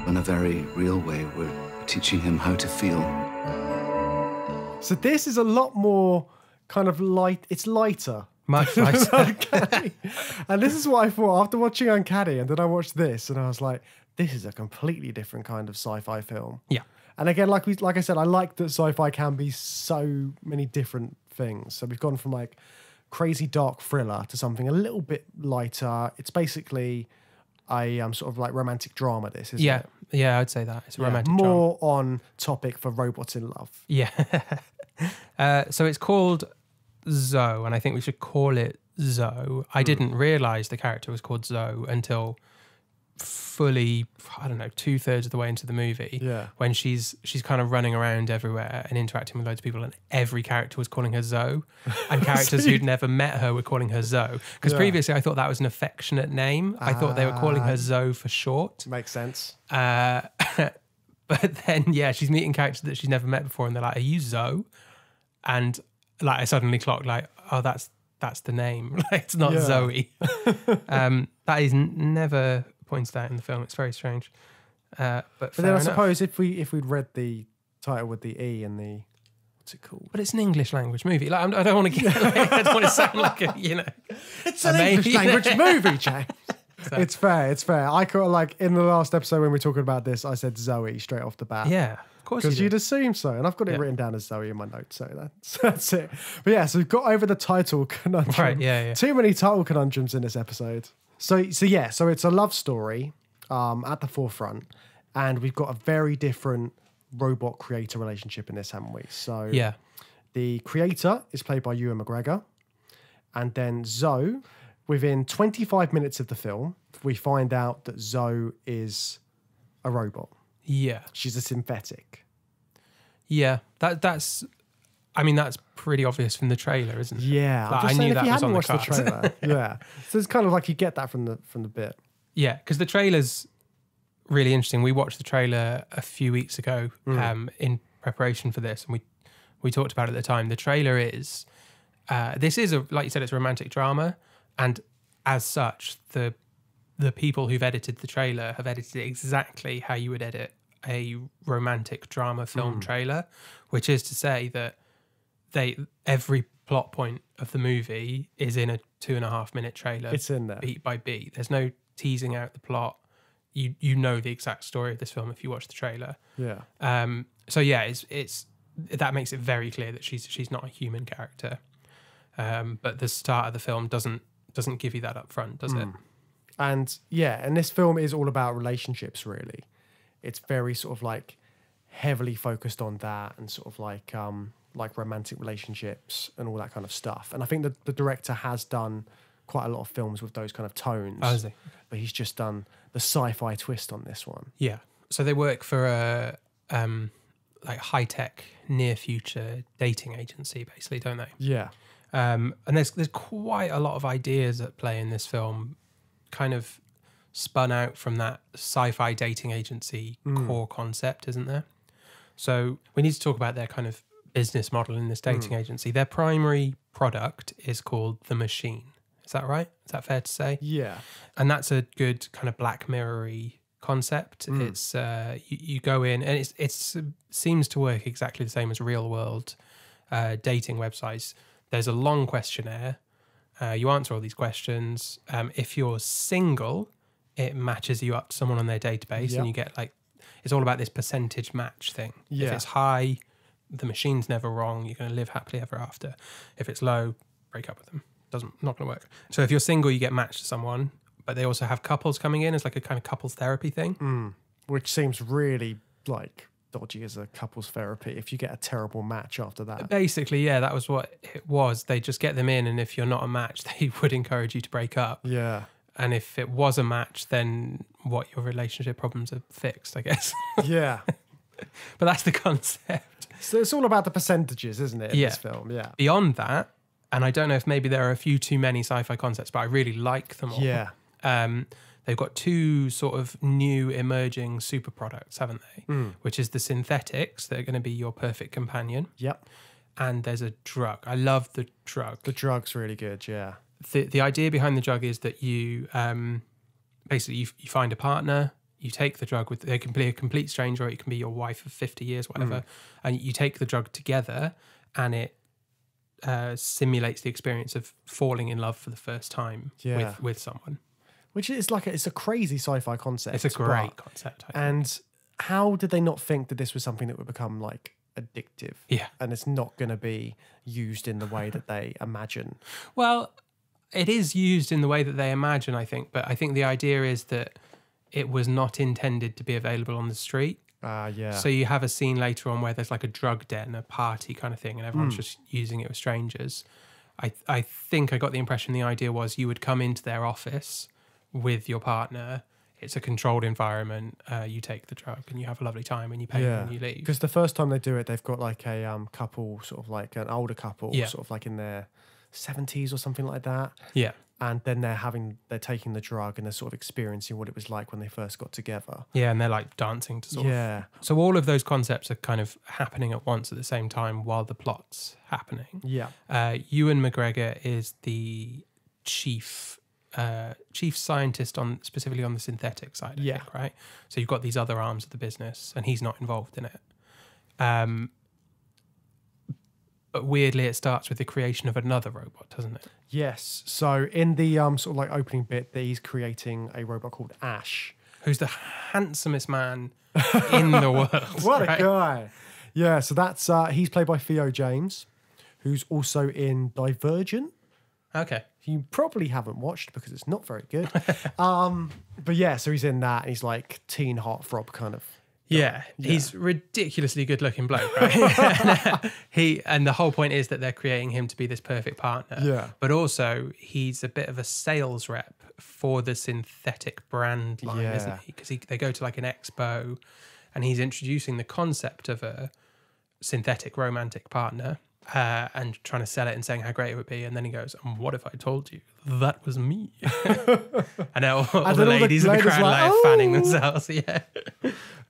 In a very real way, we're teaching him how to feel. So this is a lot more kind of light, it's lighter. Much nicer. Uncanny. And this is what I thought after watching Uncanny, and then I watched this and I was like, this is a completely different kind of sci-fi film. Yeah. And again, like I said, I like that sci-fi can be so many different things. So we've gone from like crazy dark thriller to something a little bit lighter. It's basically a sort of like romantic drama, this, isn't it? Yeah, yeah, I'd say that. It's a romantic drama. More on topic for robots in love. Yeah. So it's called Zoe, and I think we should call it Zoe. I didn't realise the character was called Zoe until... fully, I don't know, 2/3 of the way into the movie, when she's kind of running around everywhere and interacting with loads of people, and every character was calling her Zoe, and characters who'd never met her were calling her Zoe, because previously I thought that was an affectionate name. I thought they were calling her Zoe for short. Makes sense. But then, yeah, she's meeting characters that she's never met before, and they're like, "Are you Zoe?" And like, I suddenly clocked, like, "Oh, that's the name. Like, it's not Zoe." That is never pointed out in the film. It's very strange. But then I suppose if we'd read the title with the E and the, what's it called? But it's an English language movie. Like, I don't want to get, like, I don't want to sound like a, you know, it's an English language movie, James. So. It's fair. It's fair. I caught, like, in the last episode when we were talking about this, I said Zoe straight off the bat. Yeah, of course. Because you'd assume so, and I've got it written down as Zoe in my notes, so that's it. But yeah, so we've got over the title conundrum. Right. Yeah. Yeah. Too many title conundrums in this episode. So yeah, so it's a love story at the forefront, and we've got a very different robot creator relationship in this, haven't we? So yeah, the creator is played by Ewan McGregor, and then Zoe, within 25 minutes of the film, we find out that Zoe is a robot. Yeah, she's a synthetic. Yeah, that's. I mean, that's pretty obvious from the trailer, isn't it? Yeah, like, I knew that was on the cards. Yeah, so it's kind of like you get that from the bit. Yeah, because the trailer's really interesting. We watched the trailer a few weeks ago in preparation for this, and we talked about it at the time. The trailer is this is, like you said, it's a romantic drama, and as such, the people who've edited the trailer have edited it exactly how you would edit a romantic drama film trailer, which is to say that. Every plot point of the movie is in a 2.5-minute trailer. It's in there, beat by beat. There's no teasing out the plot. You know the exact story of this film if you watch the trailer. Yeah. So yeah, it's that makes it very clear that she's not a human character. But the start of the film doesn't give you that up front, does it? And yeah, and this film is all about relationships, really. It's very sort of like heavily focused on that, and sort of like romantic relationships and all that kind of stuff. And I think the director has done quite a lot of films with those kind of tones. Oh, is he? But he's just done the sci-fi twist on this one. Yeah. So they work for a like high-tech near-future dating agency, basically, don't they? Yeah. And there's quite a lot of ideas at play in this film, kind of spun out from that sci-fi dating agency core concept, isn't there? So we need to talk about their kind of business model in this dating agency. Their primary product is called The Machine. Is that right? Is that fair to say? Yeah. And that's a good kind of Black Mirror-y concept. It's you go in, and it seems to work exactly the same as real world dating websites, there's a long questionnaire. You answer all these questions. If you're single, it matches you up to someone on their database, and you get like, it's all about this percentage match thing. If it's high, the machine's never wrong. You're going to live happily ever after. If it's low, break up with them. Not going to work. So if you're single, you get matched to someone, but they also have couples coming in as like a kind of couples therapy thing. Which seems really like dodgy as a couples therapy if you get a terrible match after that. Basically, yeah, that was what it was. They just get them in, and if you're not a match, they would encourage you to break up. Yeah. And if it was a match, then what, your relationship problems are fixed, I guess. Yeah. But that's the concept. So it's all about the percentages, isn't it, in this film? Yeah. Beyond that, and I don't know if maybe there are a few too many sci-fi concepts, but I really like them all. Yeah. They've got two sort of new emerging super products, haven't they? Which is the synthetics that are going to be your perfect companion. Yep. And there's a drug. I love the drug. The drug's really good, yeah. The idea behind the drug is that you basically you find a partner, you take the drug with, they can be a complete stranger, or it can be your wife of 50 years, whatever, and you take the drug together, and it simulates the experience of falling in love for the first time with someone. Which is like, it's a crazy sci-fi concept. It's a great concept. And how did they not think that this was something that would become like addictive? Yeah. And it's not going to be used in the way that they imagine. Well, it is used in the way that they imagine, I think. But I think the idea is that it was not intended to be available on the street. Yeah. So you have a scene later on where there's like a drug den, a party kind of thing, and everyone's just using it with strangers. I think I got the impression the idea was you would come into their office with your partner. It's a controlled environment. You take the drug and you have a lovely time, and you pay them and you leave. Because the first time they do it, they've got like a couple, sort of like an older couple, sort of like in their 70s or something like that. Yeah. And then they're taking the drug, and they're sort of experiencing what it was like when they first got together. Yeah, and they're like dancing to sort of. So all of those concepts are kind of happening at once at the same time while the plot's happening. Yeah. Ewan McGregor is the chief scientist on, specifically on the synthetic side, I think, right? So you've got these other arms of the business, and he's not involved in it. But weirdly, it starts with the creation of another robot, doesn't it? Yes. So in the sort of like opening bit, he's creating a robot called Ash, who's the handsomest man in the world. What a guy! Yeah. So that's he's played by Theo James, who's also in Divergent. Okay. You probably haven't watched because it's not very good. But yeah, so he's in that, and he's like teen heartthrob kind of. Yeah, he's ridiculously good-looking bloke, right? And the whole point is that they're creating him to be this perfect partner. Yeah. But also, he's a bit of a sales rep for the synthetic brand line, isn't he? Because they go to like an expo, and he's introducing the concept of a synthetic romantic partner and trying to sell it and saying how great it would be. And then he goes, and what if I told you that was me? And all the ladies in the crowd like, fanning themselves. Yeah.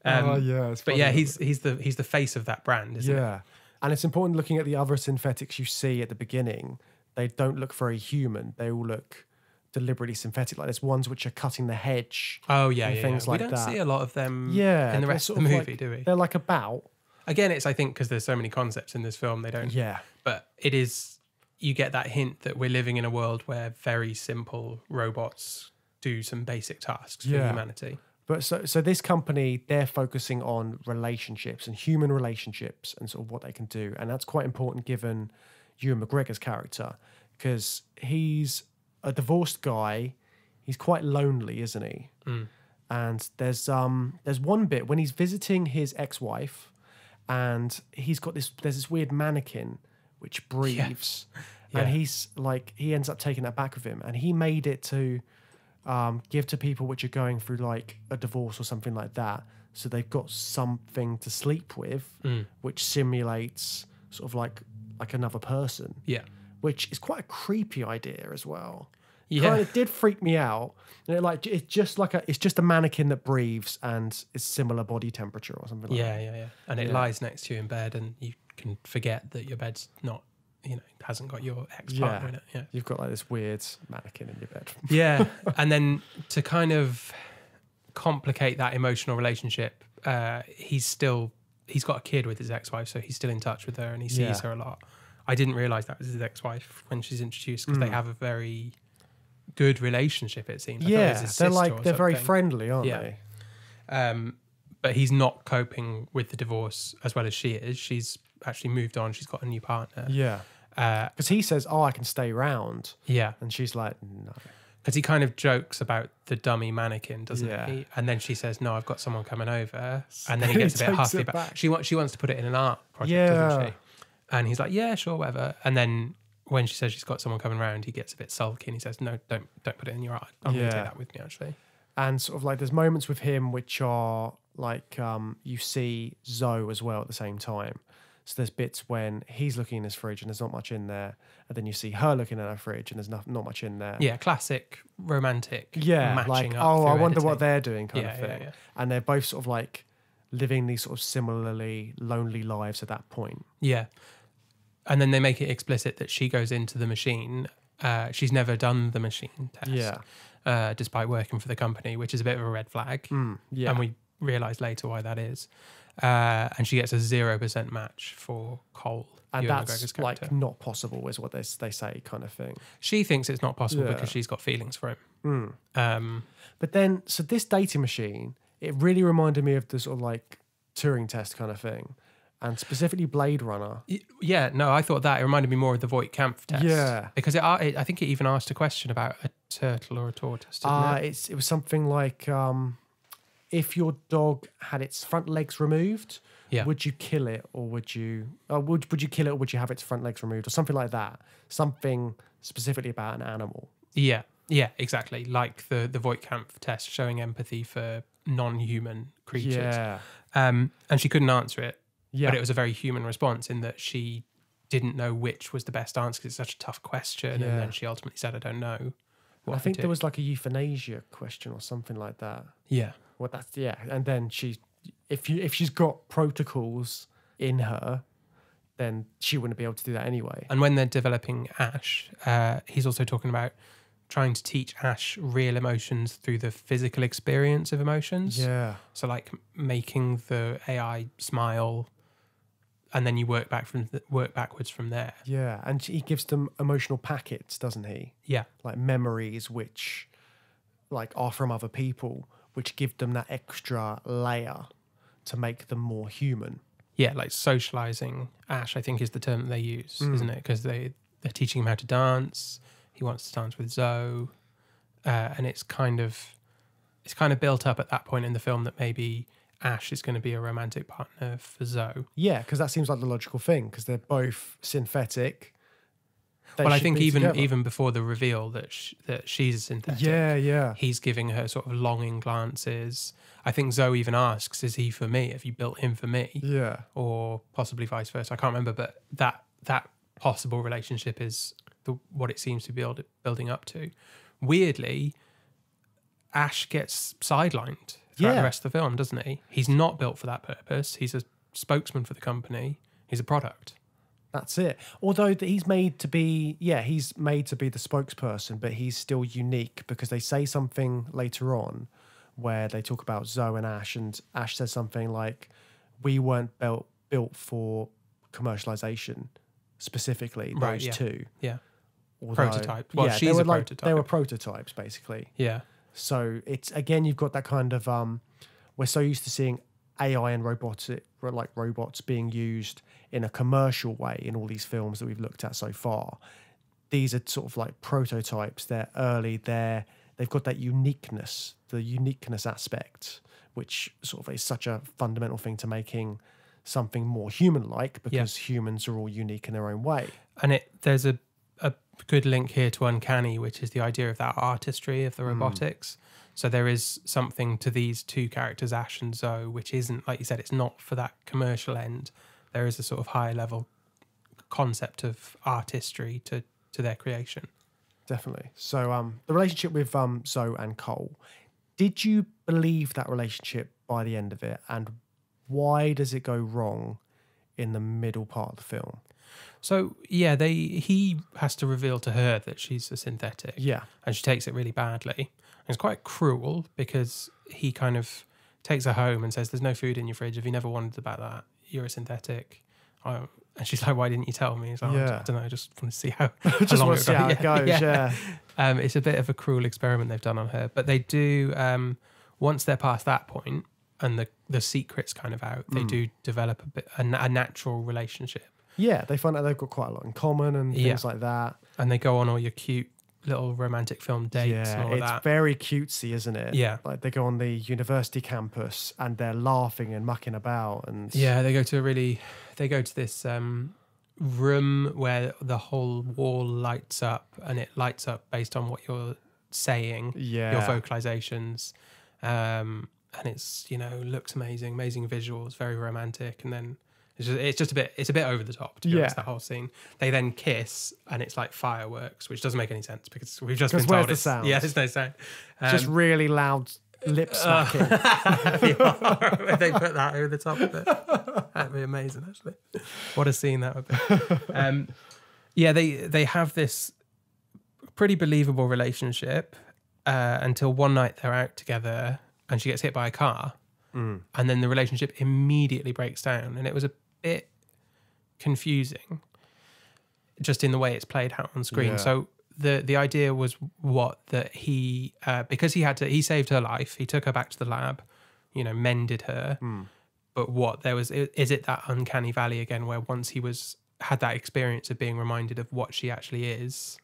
But yeah, he's the face of that brand, isn't it? And it's important looking at the other synthetics you see at the beginning. They don't look very human. They all look deliberately synthetic. Like there's ones which are cutting the hedge. Oh yeah, and things like that. We don't see a lot of them in the rest of the movie, like, do we? They're like about. Again, it's I think because there's so many concepts in this film, they don't. Yeah. But it is, you get that hint that we're living in a world where very simple robots do some basic tasks for humanity. But so this company, they're focusing on relationships and human relationships and sort of what they can do. And that's quite important given Ewan McGregor's character, because he's a divorced guy. He's quite lonely, isn't he? And there's one bit when he's visiting his ex-wife, and he's got this, there's this weird mannequin which breathes. Yeah. And he's like, he ends up taking that back with him, and he made it to give to people which are going through like a divorce or something like that, so they've got something to sleep with, which simulates sort of like another person. Yeah, which is quite a creepy idea as well. Yeah, kind of did freak me out. And it's just a mannequin that breathes and it's similar body temperature or something like that. Yeah. And it lies next to you in bed, and you can forget that your bed's not, you know, hasn't got your ex-partner in it. Yeah. You've got like this weird mannequin in your bed. Yeah. And then to kind of complicate that emotional relationship, he's still he's got a kid with his ex-wife, so he's still in touch with her and he sees her a lot. I didn't realize that was his ex-wife when she's introduced, because they have a very good relationship, it seems. Yeah, they're very friendly, aren't they? But he's not coping with the divorce as well as she is. She's actually moved on. She's got a new partner. Yeah. Because he says, oh, I can stay round. Yeah. And she's like, no. Because he kind of jokes about the dummy mannequin, doesn't he? And then she says, no, I've got someone coming over. And then he gets a bit huffy. But she wants to put it in an art project, doesn't she? And he's like, yeah, sure, whatever. And then when she says she's got someone coming around, he gets a bit sulky and he says, no, don't put it in your art. I'm going to take that with me, actually. And sort of like there's moments with him which are like you see Zoe as well at the same time. So there's bits when he's looking in his fridge and there's not much in there. And then you see her looking in her fridge and there's not much in there. Yeah, classic romantic. Yeah, like, oh, I wonder what they're doing kind of thing. Yeah, yeah. And they're both sort of like living these sort of similarly lonely lives at that point. Yeah. And then they make it explicit that she goes into the machine. She's never done the machine test. Yeah. Despite working for the company, which is a bit of a red flag. Yeah. And we realise later why that is. And she gets a 0% match for Cole. And Ewan McGregor's character. Like not possible is what they say kind of thing. She thinks it's not possible because she's got feelings for him. But then, so this dating machine, it really reminded me of the sort of like Turing test kind of thing. And specifically Blade Runner. Yeah, no, I thought that. It reminded me more of the Voight-Kampff test. Yeah. Because I think it even asked a question about a turtle or a tortoise, didn't it? It was something like, if your dog had its front legs removed, would you kill it or would you... would you kill it or would you have its front legs removed? Or something like that. Something specifically about an animal. Yeah, yeah, exactly. Like the Voight-Kampff test showing empathy for non-human creatures. Yeah. And she couldn't answer it. Yeah. But it was a very human response in that she didn't know which was the best answer because it's such a tough question. Yeah. And then she ultimately said, I don't know. I think there was like a euthanasia question or something like that. Yeah. Well, that's, yeah. And then she, if she's got protocols in her, then she wouldn't be able to do that anyway. And when they're developing Ash, he's also talking about trying to teach Ash real emotions through the physical experience of emotions. Yeah. So like making the AI smile... And then you work backwards from there. Yeah, and he gives them emotional packets, doesn't he? Yeah, like memories which, like, are from other people, which give them that extra layer to make them more human. Yeah, like socializing. Ash, I think, is the term that they use, isn't it? Because they're teaching him how to dance. He wants to dance with Zoe, and it's kind of built up at that point in the film that maybe Ash is going to be a romantic partner for Zoe. Yeah, because that seems like the logical thing, because they're both synthetic. Well, I think even before the reveal that she's synthetic, he's giving her sort of longing glances. I think Zoe even asks, "Is he for me? Have you built him for me?" Yeah, or possibly vice versa. I can't remember, but that possible relationship is what it seems to be building up to. Weirdly, Ash gets sidelined throughout the rest of the film, doesn't he? He's not built for that purpose. He's a spokesman for the company. He's a product. That's it. Although he's made to be, he's made to be the spokesperson, but he's still unique because they say something later on where they talk about Zoe and Ash says something like, we weren't built for commercialization, specifically, those two. Yeah. Although, prototype. Well, she's a prototype. They were prototypes, basically. Yeah. So it's, again, you've got that kind of, we're so used to seeing AI and robots being used in a commercial way in all these films that we've looked at so far. These are sort of like prototypes. They're early. They've got that uniqueness, the uniqueness aspect, which sort of is such a fundamental thing to making something more human-like, because humans are all unique in their own way. And there's a good link here to Uncanny, which is the idea of that artistry of the robotics. So there is something to these two characters, Ash and Zoe, which isn't, like you said, it's not for that commercial end. There is a sort of higher level concept of artistry to their creation. Definitely. So the relationship with Zoe and Cole, did you believe that relationship by the end of it? And why does it go wrong in the middle part of the film? So yeah, he has to reveal to her that she's a synthetic. Yeah, and she takes it really badly. And it's quite cruel because he kind of takes her home and says, "There's no food in your fridge. Have you never wondered about that? you're a synthetic. And she's like, why didn't you tell me? He's like, yeah. I don't know, I just want to see how, it goes. Yeah. It's a bit of a cruel experiment they've done on her. But they do, once they're past that point and the secret's kind of out, they do develop a bit a natural relationship. Yeah, they find out they've got quite a lot in common and things like that. And they go on all your cute little romantic film dates and all that. It's very cutesy, isn't it? Yeah. Like they go on the university campus and they're laughing and mucking about. And yeah, they go to a really, they go to this room where the whole wall lights up, and it lights up based on what you're saying, your vocalizations. And it's, you know, looks amazing, amazing visuals, very romantic. And then it's a bit over the top, to be honest, that whole scene. They then kiss and it's like fireworks, which doesn't make any sense because we've just been told it's, there's no sound. Just really loud lip smacking. If they put that over the top of it, that'd be amazing, actually. What a scene that would be. Yeah, they have this pretty believable relationship until one night they're out together and she gets hit by a car. And then the relationship immediately breaks down, and it was a bit confusing just in the way it's played out on screen. So the idea was that he because he saved her life, he took her back to the lab, you know, mended her, but is it that uncanny valley again, where once he had that experience of being reminded of what she actually is,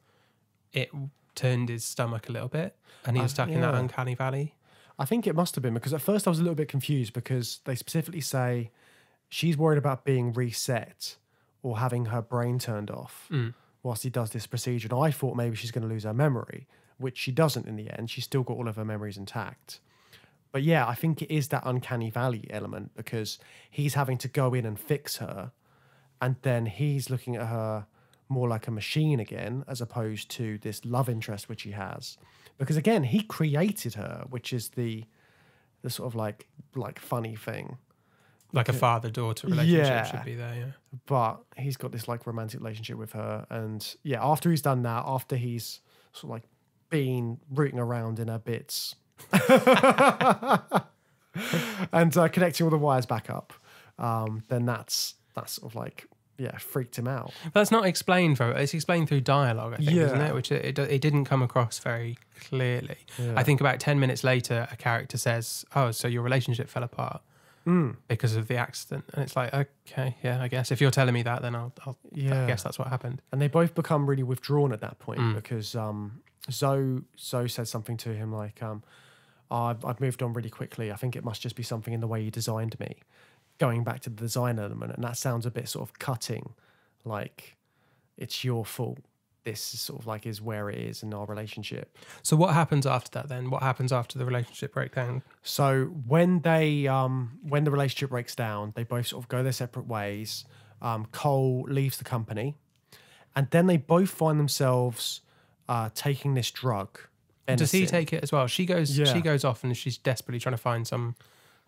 it turned his stomach a little bit and he was stuck in that uncanny valley. I think it must have been, because at first I was a little bit confused because they specifically say she's worried about being reset or having her brain turned off whilst he does this procedure. And I thought maybe she's going to lose her memory, which she doesn't in the end. She's still got all of her memories intact. But yeah, I think it is that uncanny valley element, because he's having to go in and fix her, and then he's looking at her more like a machine again, as opposed to this love interest which he has. Because again, he created her, which is the sort of like funny thing. Like a father-daughter relationship should be there, yeah. But he's got this like romantic relationship with her. And yeah, after he's done that, after he's sort of like been rooting around in her bits and connecting all the wires back up, then that's sort of like, yeah, freaked him out. But that's not explained very well. It's explained through dialogue, I think, isn't it? Which it didn't come across very clearly. Yeah. I think about 10 minutes later, a character says, oh, so your relationship fell apart because of the accident. And it's like, okay, yeah, I guess. If you're telling me that, then I guess that's what happened. And they both become really withdrawn at that point because Zoe said something to him like, I've moved on really quickly. I think it must just be something in the way you designed me. Going back to the design element, and that sounds a bit sort of cutting, like it's your fault. This is sort of like is where it is in our relationship. So what happens after that then? What happens after the relationship breakdown? So when the relationship breaks down, they both sort of go their separate ways. Cole leaves the company, and then they both find themselves taking this drug. Benison. Does he take it as well? She goes off and she's desperately trying to find some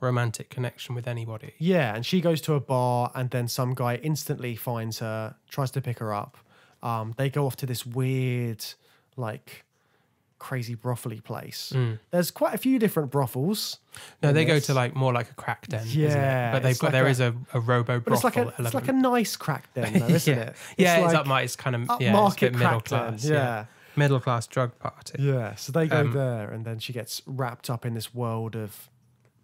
romantic connection with anybody. Yeah, and she goes to a bar, and then some guy instantly finds her, tries to pick her up. They go off to this weird, like, crazy brothely place. There's quite a few different brothels. No, they go to like more like a crack den, isn't it? But they've got, like there is a robo brothel. It's like a nice crack den, though, isn't it? It's kind of upmarket middle class. Yeah. Middle class drug party. Yeah, so they go there, and then she gets wrapped up in this world of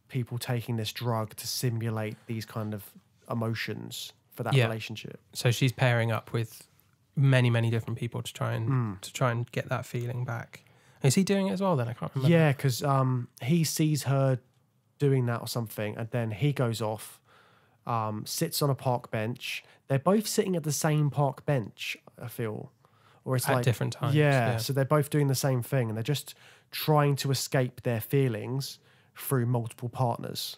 people taking this drug to simulate these kind of emotions for that relationship. So she's pairing up with many different people to try and get that feeling back. Is he doing it as well then? I can't remember. Yeah, because he sees her doing that or something, and then he goes off, sits on a park bench. They're both sitting at the same park bench, I feel, or it's at like different times. Yeah, so they're both doing the same thing, and they're just trying to escape their feelings through multiple partners,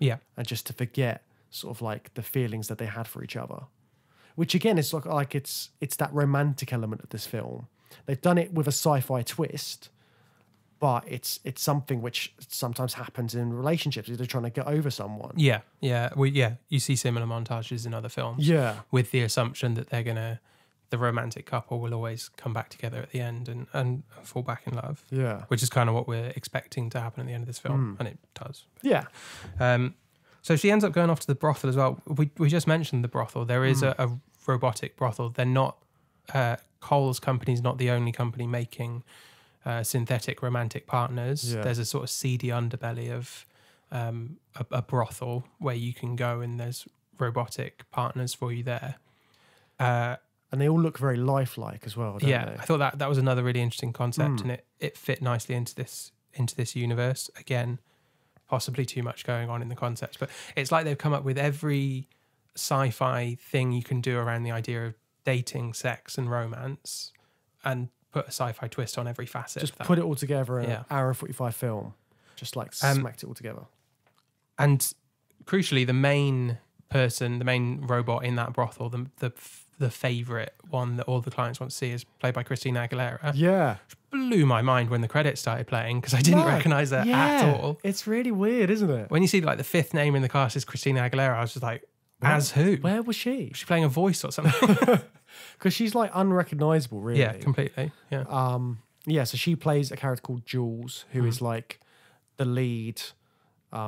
and just to forget sort of like the feelings that they had for each other, which again is like it's that romantic element of this film. They've done it with a sci-fi twist, but it's something which sometimes happens in relationships. They're trying to get over someone. You see similar montages in other films, with the assumption that the romantic couple will always come back together at the end and fall back in love. Which is kind of what we're expecting to happen at the end of this film, and it does. So she ends up going off to the brothel as well. We just mentioned the brothel. There is a robotic brothel. They're not, Cole's company's not the only company making synthetic romantic partners. Yeah. There's a sort of seedy underbelly of a brothel where you can go and there's robotic partners for you there. And they all look very lifelike as well, don't they? I thought that was another really interesting concept, and it fit nicely into this universe. Again, possibly too much going on in the concepts, but it's like they've come up with every sci-fi thing you can do around the idea of dating, sex, and romance, and put a sci-fi twist on every facet. Just put it all together in an hour and 45 film. Just like smacked it all together. And crucially, the main person, the main robot in that brothel, the favourite one that all the clients want to see, is played by Christina Aguilera. Yeah. Which blew my mind when the credits started playing, because I didn't recognise that at all. It's really weird, isn't it? When you see like the fifth name in the cast is Christina Aguilera, I was just like, as who? Where was she? Was she playing a voice or something? Because she's like unrecognisable, really. Yeah, completely. Yeah. Yeah, so she plays a character called Jules, who is like the lead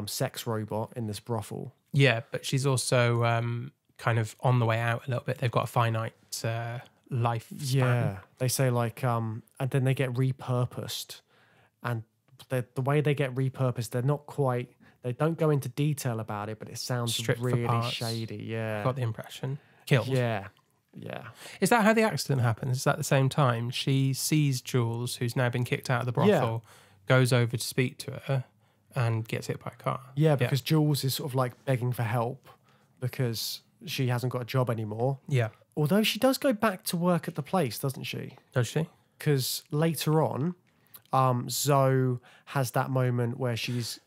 sex robot in this brothel. Yeah, but she's also... kind of on the way out a little bit. They've got a finite life span. Yeah, they say like, and then they get repurposed, and the way they get repurposed, they're not quite. They don't go into detail about it, but it sounds really shady. Yeah, got the impression. Killed. Yeah, yeah. Is that how the accident happens? Is that the same time she sees Jules, who's now been kicked out of the brothel, goes over to speak to her, and gets hit by a car? Yeah, because Jules is sort of like begging for help because she hasn't got a job anymore. Yeah. Although she does go back to work at the place, doesn't she? Does she? Because later on, Zoe has that moment where she's,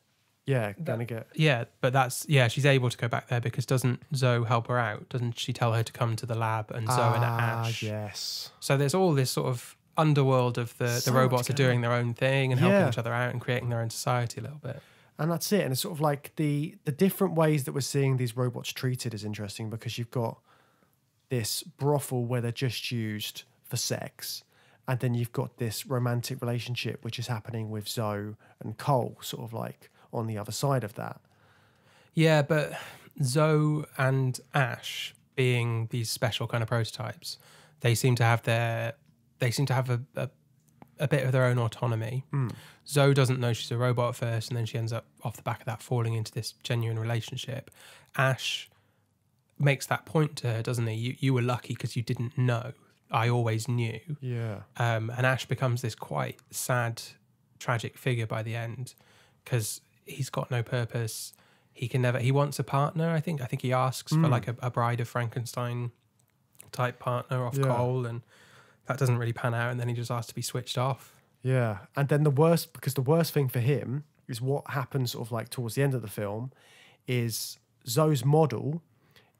gonna get... Yeah, but that's... Yeah, she's able to go back there because doesn't Zoe help her out? Doesn't she tell her to come to the lab and Zoe and Ash? Yes. So there's all this sort of underworld of the robots are doing their own thing and helping each other out and creating their own society a little bit. And that's it. And it's sort of like the different ways that we're seeing these robots treated is interesting, because you've got this brothel where they're just used for sex, and then you've got this romantic relationship which is happening with Zoe and Cole, sort of like on the other side of that. Yeah, but Zoe and Ash being these special kind of prototypes, they seem to have a bit of their own autonomy. Zoe doesn't know she's a robot at first, and then she ends up off the back of that falling into this genuine relationship. Ash makes that point to her, doesn't he? You were lucky because you didn't know. I always knew. Yeah. And Ash becomes this quite sad, tragic figure by the end, because he's got no purpose. He wants a partner, I think. I think he asks for like a Bride of Frankenstein type partner off Cole, and that doesn't really pan out, and then he just asks to be switched off. Yeah, and then the worst thing for him is what happens sort of like towards the end of the film is Zoe's model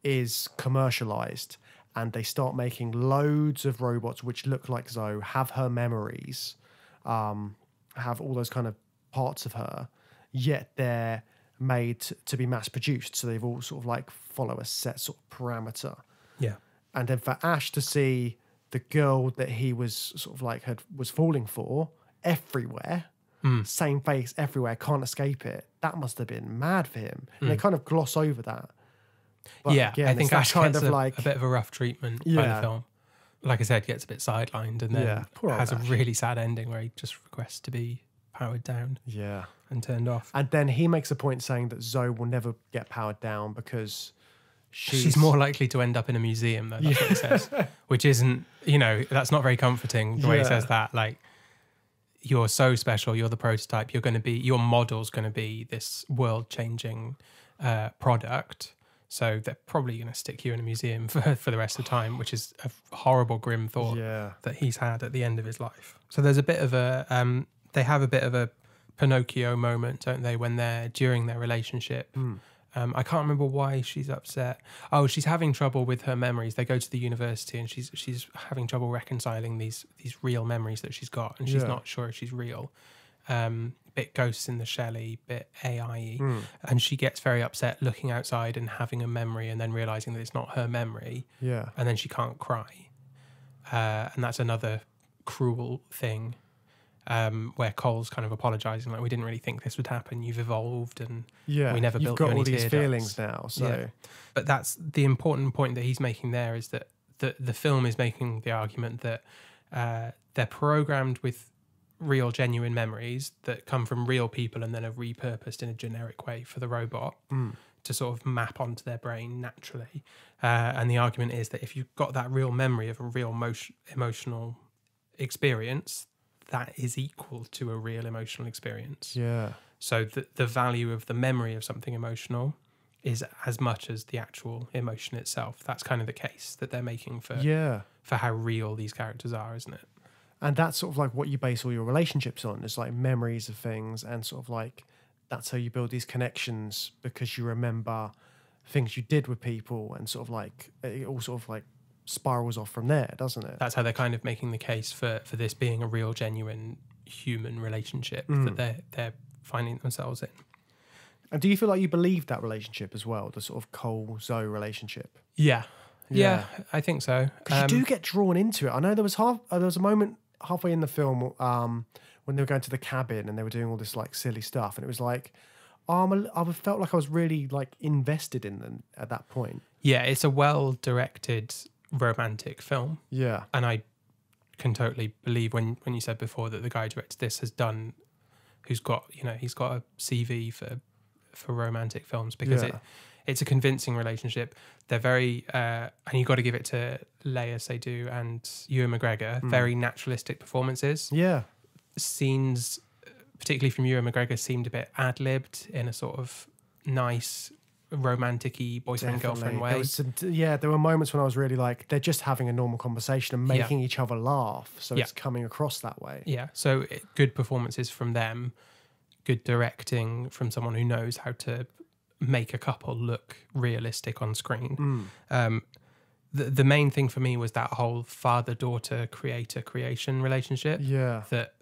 is commercialised, and they start making loads of robots which look like Zoe, have her memories, have all those kind of parts of her, yet they're made to be mass-produced, so they've all sort of like follow a set sort of parameter. Yeah. And then for Ash to see... the girl that he was sort of like was falling for everywhere, same face everywhere, can't escape it. That must have been mad for him. And they kind of gloss over that. But yeah, again, I think Ash kind of like a bit of a rough treatment by the film. Like I said, gets a bit sidelined, and then has a really sad ending where he just requests to be powered down. Yeah, and turned off. And then he makes a point saying that Zoe will never get powered down because she's more likely to end up in a museum, though, that's what it says. Which isn't, you know, that's not very comforting, the way it says that. Like, you're so special, you're the prototype, you're going to be, your model's going to be this world-changing product. So they're probably going to stick you in a museum for the rest of the time, which is a horrible, grim thought that he's had at the end of his life. So there's a bit of a, they have a bit of a Pinocchio moment, don't they, when they're, during their relationship. I can't remember why she's upset. Oh, she's having trouble with her memories. They go to the university, and she's having trouble reconciling these real memories that she's got, and she's not sure if she's real. Bit Ghosts in the Shelley, bit AIE. And she gets very upset looking outside and having a memory and then realising that it's not her memory. Yeah. And then she can't cry. And that's another cruel thing. where Cole's kind of apologizing, like, we didn't really think this would happen. You've evolved, and we never built you any teardrops. You've got all these feelings now. So, but that's the important point that he's making there, is that the film is making the argument that they're programmed with real, genuine memories that come from real people and then are repurposed in a generic way for the robot to sort of map onto their brain naturally. And the argument is that if you've got that real memory of a real emotional experience, that is equal to a real emotional experience. Yeah. So the value of the memory of something emotional is as much as the actual emotion itself. That's kind of the case that they're making for how real these characters are, isn't it? And that's sort of like what you base all your relationships on. It's like memories of things, and sort of like that's how you build these connections, because you remember things you did with people, and sort of like it all sort of like spirals off from there, doesn't it? That's how they're kind of making the case for this being a real, genuine human relationship that they're finding themselves in. And do you feel like you believe that relationship as well, the sort of Cole-Zoe relationship? Yeah, I think so. Because you do get drawn into it. I know there was a moment halfway in the film when they were going to the cabin and they were doing all this like silly stuff, and it was like I felt like I was really like invested in them at that point. Yeah, it's a well-directed romantic film. Yeah, and I can totally believe when you said before that the guy who directed this has done, who's got, you know, he's got a CV for romantic films, because it's a convincing relationship. They're very and you've got to give it to Léa Seydoux and Ewan McGregor, very naturalistic performances. Yeah, scenes, particularly from Ewan McGregor, seemed a bit ad-libbed in a sort of nice romantic-y boyfriend-girlfriend way. There were moments when I was really like, they're just having a normal conversation and making each other laugh, so it's coming across that way. Yeah, so good performances from them, good directing from someone who knows how to make a couple look realistic on screen. The main thing for me was that whole father-daughter, creator-creation relationship. Yeah. That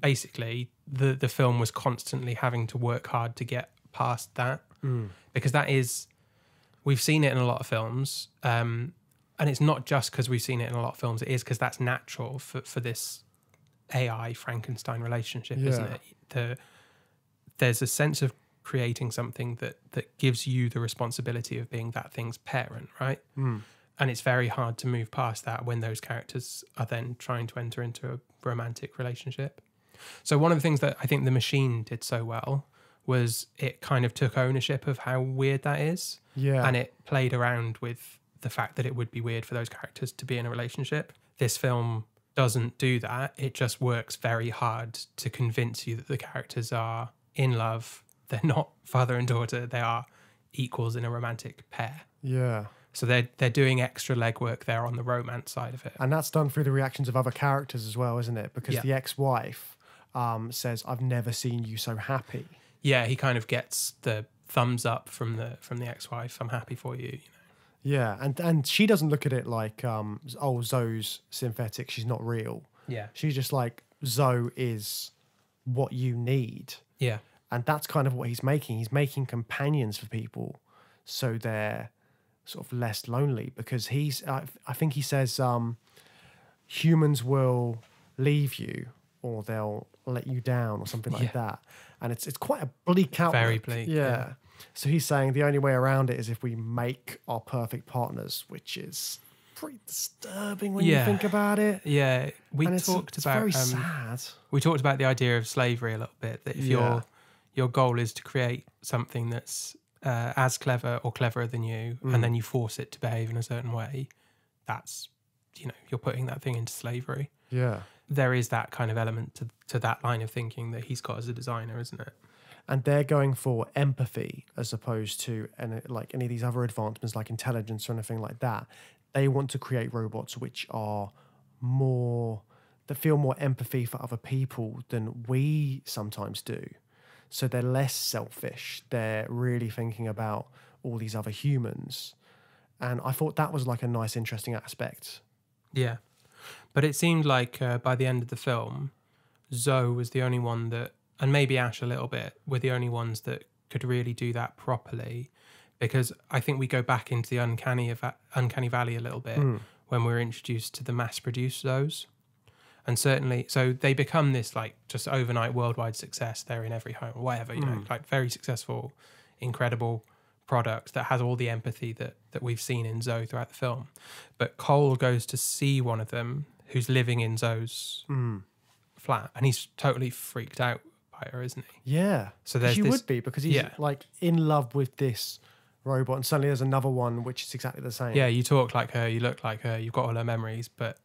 basically the film was constantly having to work hard to get past that. Because that is, we've seen it in a lot of films, and it's not just because we've seen it in a lot of films, it is because that's natural for this AI Frankenstein relationship, isn't it? There's a sense of creating something that gives you the responsibility of being that thing's parent, right? And it's very hard to move past that when those characters are then trying to enter into a romantic relationship. So one of the things that I think The Machine did so well was it kind of took ownership of how weird that is. Yeah. And it played around with the fact that it would be weird for those characters to be in a relationship. This film doesn't do that. It just works very hard to convince you that the characters are in love. They're not father and daughter. They are equals in a romantic pair. Yeah. So they're doing extra legwork there on the romance side of it. And that's done through the reactions of other characters as well, isn't it? Because the ex-wife says, I've never seen you so happy. Yeah, he kind of gets the thumbs up from the ex-wife. I'm happy for you, you know. Yeah, and she doesn't look at it like, oh, Zoe's synthetic, she's not real. Yeah. She's just like, Zoe is what you need. Yeah. And that's kind of what he's making. He's making companions for people so they're sort of less lonely, because he's, I think he says, humans will leave you or they'll let you down or something like that. And it's quite a bleak outlook. Very bleak. Yeah. So he's saying the only way around it is if we make our perfect partners, which is pretty disturbing when you think about it. Yeah. We talked about, very sad. We talked about the idea of slavery a little bit, that if your goal is to create something that's as clever or cleverer than you, and then you force it to behave in a certain way, that's, you know, you're putting that thing into slavery. Yeah. There is that kind of element to that line of thinking that he's got as a designer, isn't it? And they're going for empathy as opposed to like any of these other advancements like intelligence or anything like that. They want to create robots which are more, that feel more empathy for other people than we sometimes do. So they're less selfish. They're really thinking about all these other humans. And I thought that was like a nice, interesting aspect. Yeah. But it seemed like by the end of the film, Zoe was the only one that, and maybe Ash a little bit, were the only ones that could really do that properly. Because I think we go back into the uncanny valley a little bit when we're introduced to the mass-produced Zoes. And certainly, so they become this like just overnight worldwide success. They're in every home, or whatever, you know, like very successful, incredible product that has all the empathy that we've seen in Zoe throughout the film. But Cole goes to see one of them who's living in Zoe's flat, and he's totally freaked out by her, isn't he? Yeah. So there's this, would be, because he's like in love with this robot, and suddenly there's another one which is exactly the same. Yeah, you talk like her, you look like her, you've got all her memories, but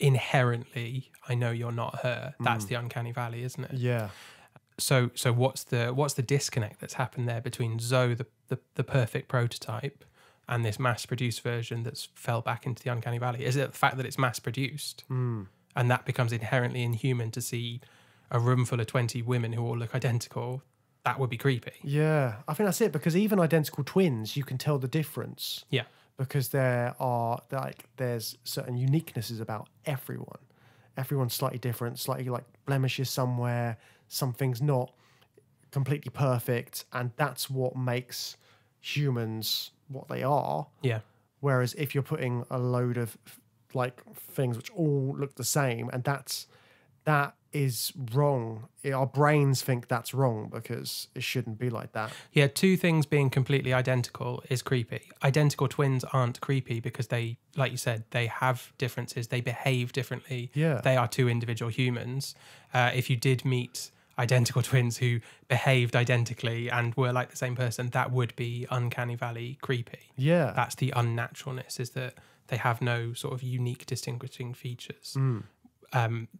inherently I know you're not her. That's the uncanny valley, isn't it? Yeah. So what's the disconnect that's happened there between Zoe, the perfect prototype, and this mass-produced version that's fell back into the uncanny valley? Is it the fact that it's mass-produced and that becomes inherently inhuman? To see a room full of 20 women who all look identical, that would be creepy. Yeah, I think that's it, because even identical twins, you can tell the difference. Yeah. Because there are, like, there's certain uniquenesses about everyone. Everyone's slightly different, slightly like blemishes somewhere, something's not completely perfect, and that's what makes humans what they are. Yeah. Whereas if you're putting a load of like things which all look the same, and that is wrong. Our brains think that's wrong because it shouldn't be like that. Yeah, two things being completely identical is creepy. Identical twins aren't creepy because they, like you said, they have differences, they behave differently. Yeah. They are two individual humans. If you did meet identical twins who behaved identically and were like the same person, that would be uncanny valley creepy. Yeah. That's the unnaturalness, is that they have no sort of unique distinguishing features.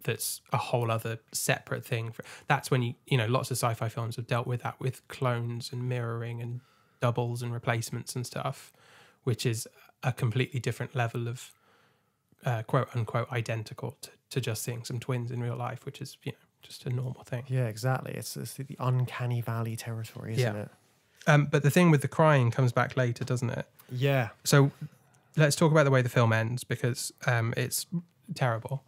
That's a whole other separate thing. That's when you know, lots of sci-fi films have dealt with that, with clones and mirroring and doubles and replacements and stuff, which is a completely different level of quote unquote identical to just seeing some twins in real life, which is, you know, just a normal thing. Yeah, exactly. It's the uncanny valley territory, isn't it? But the thing with the crying comes back later, doesn't it? Yeah. So let's talk about the way the film ends, because it's terrible.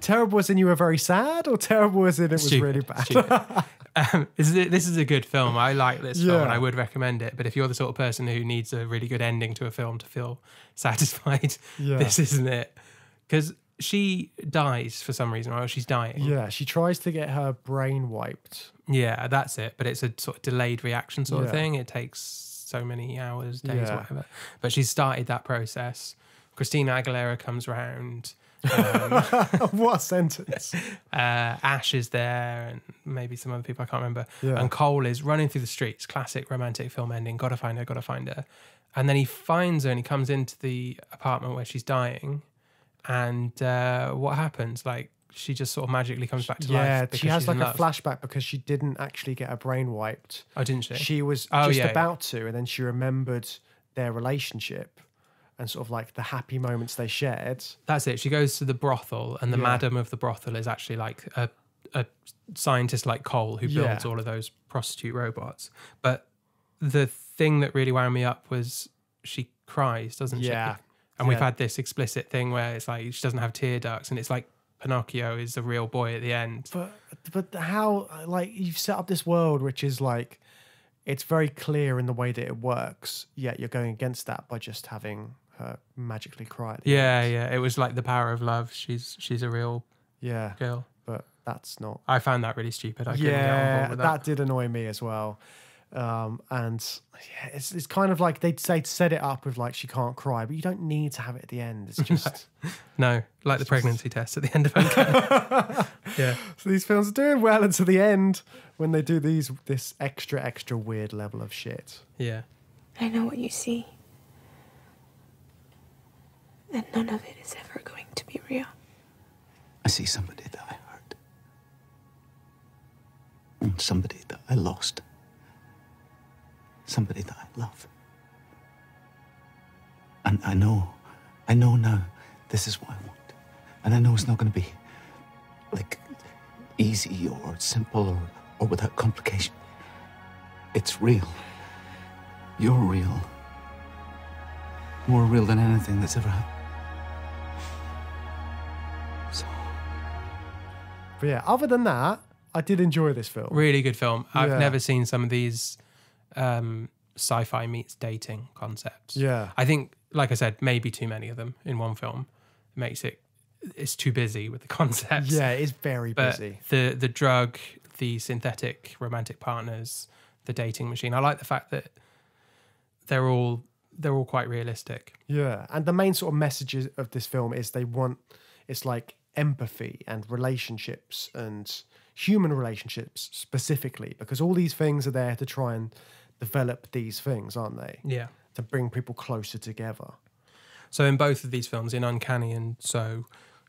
Terrible as in you were very sad, or terrible as in it was stupid, really bad? This is a good film. I like this film and I would recommend it, but if you're the sort of person who needs a really good ending to a film to feel satisfied, this isn't it. Because she dies for some reason, or she's dying. Yeah, she tries to get her brain wiped. Yeah, that's it. But it's a sort of delayed reaction sort of thing. It takes so many hours, days, whatever. But she's started that process. Christina Aguilera comes round. What a sentence. Ash is there, and maybe some other people, I can't remember. Yeah. And Cole is running through the streets, classic romantic film ending, gotta find her, gotta find her. And then he finds her and he comes into the apartment where she's dying. And what happens? Like, she just sort of magically comes back to life. Yeah, she has like a flashback because she didn't actually get her brain wiped. Oh, didn't she? She was just about to, and then she remembered their relationship and sort of like the happy moments they shared. That's it. She goes to the brothel, and the madam of the brothel is actually like a scientist like Cole who builds all of those prostitute robots. But the thing that really wound me up was she cries, doesn't she? Yeah. And we've had this explicit thing where it's like she doesn't have tear ducts, and it's like Pinocchio is a real boy at the end. But how, like, you've set up this world which is like, it's very clear in the way that it works, yet you're going against that by just having her magically cry at the end. Yeah, it was like the power of love. She's a real girl. But that's not... I found that really stupid. I couldn't get on board with that. That did annoy me as well. And yeah, it's kind of like they'd set it up with like she can't cry, but you don't need to have it at the end. It's just no, like the pregnancy test at the end of Uncanny. So these films are doing well until the end when they do this extra weird level of shit. Yeah. I know what you see, and none of it is ever going to be real. I see somebody that I hurt, and somebody that I lost. Somebody that I love. And I know now this is what I want. And I know it's not going to be like easy or simple or without complication. It's real. You're real. More real than anything that's ever happened. So. But yeah, other than that, I did enjoy this film. Really good film. I've never seen some of these sci-fi meets dating concepts. Yeah, I think like I said, maybe too many of them in one film. It makes it, it's too busy with the concepts. Yeah, it's very busy. The drug, the synthetic romantic partners, the dating machine. I like the fact that they're all quite realistic. Yeah, and the main sort of messages of this film is they want, it's like empathy and relationships and human relationships specifically, because all these things are there to try and develop these things, aren't they? Yeah. To bring people closer together. So in both of these films, in Uncanny and So,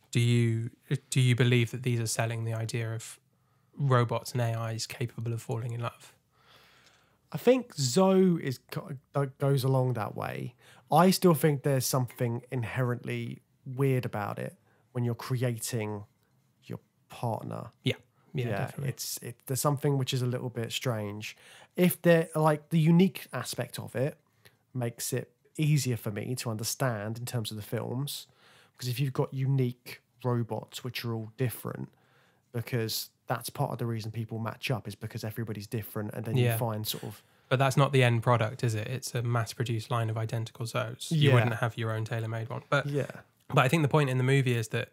do you believe that these are selling the idea of robots and AIs capable of falling in love? I think Zoe is, goes along that way. I still think there's something inherently weird about it when you're creating your partner. Yeah, yeah, definitely. There's something which is a little bit strange. If they're like, the unique aspect of it makes it easier for me to understand in terms of the films, because if you've got unique robots which are all different, because that's part of the reason people match up, is because everybody's different, and then you find sort of... But that's not the end product, is it? It's a mass-produced line of identical Zoes. You wouldn't have your own tailor-made one. But I think the point in the movie is that,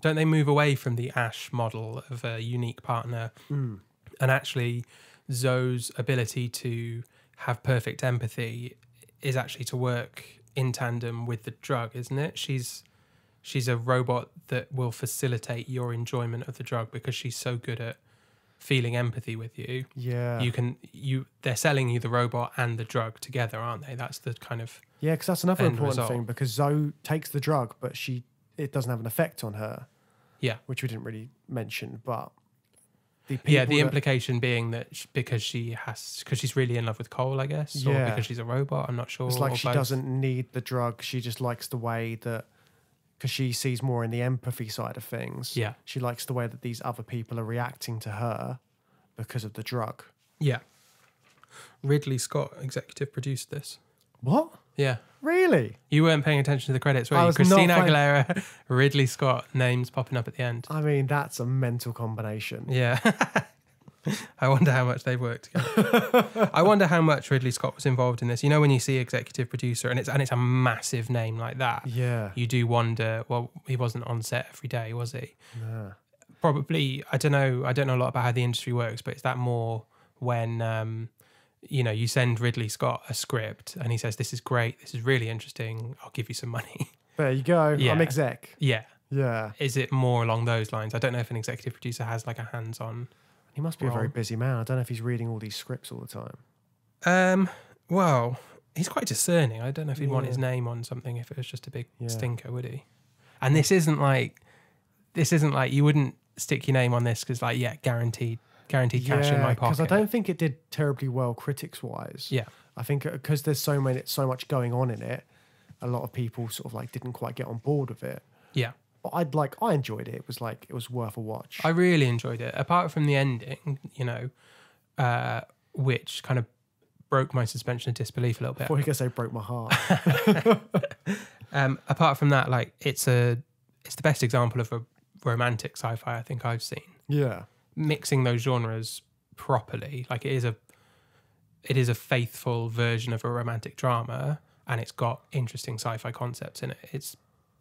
don't they move away from the Ash model of a unique partner, and actually Zoe's ability to have perfect empathy is actually to work in tandem with the drug, isn't it? She's a robot that will facilitate your enjoyment of the drug because she's so good at feeling empathy with you. Yeah. They're selling you the robot and the drug together, aren't they? That's the kind of... Yeah, because that's another important thing, because Zoe takes the drug, but it doesn't have an effect on her. Yeah. Which we didn't really mention, but... The implication being that because she's really in love with Cole, I guess, or because she's a robot, I'm not sure. It's like she doesn't need the drug, she just likes the way that... Because she sees more in the empathy side of things. Yeah. She likes the way that these other people are reacting to her because of the drug. Yeah. Ridley Scott executive produced this. What? Yeah. Really? You weren't paying attention to the credits, were you? Christina Aguilera, Ridley Scott, names popping up at the end. I mean, that's a mental combination. Yeah. I wonder how much they've worked together. I wonder how much Ridley Scott was involved in this. You know, when you see executive producer and it's a massive name like that, you do wonder. Well, he wasn't on set every day, was he? No. Probably. I don't know. I don't know a lot about how the industry works, but it's that more when you know, you send Ridley Scott a script and he says, "This is great. This is really interesting. I'll give you some money." There you go. Yeah. I'm exec. Yeah. Yeah. Is it more along those lines? I don't know if an executive producer has like a hands-on. He must be a very busy man. I don't know if he's reading all these scripts all the time. Well, he's quite discerning. I don't know if he'd want his name on something if it was just a big stinker, would he? And this isn't like you wouldn't stick your name on this because, like, guaranteed cash in my pocket. Because I don't think it did terribly well critics-wise. Yeah, I think because there's so much going on in it, a lot of people sort of like didn't quite get on board with it. Yeah. I enjoyed it. It was worth a watch. I really enjoyed it. Apart from the ending, you know, which kind of broke my suspension of disbelief a little bit. I thought you were going to say broke my heart. Apart from that, like, it's the best example of a romantic sci-fi I think I've seen. Yeah. Mixing those genres properly, like it is a faithful version of a romantic drama, and it's got interesting sci-fi concepts in it.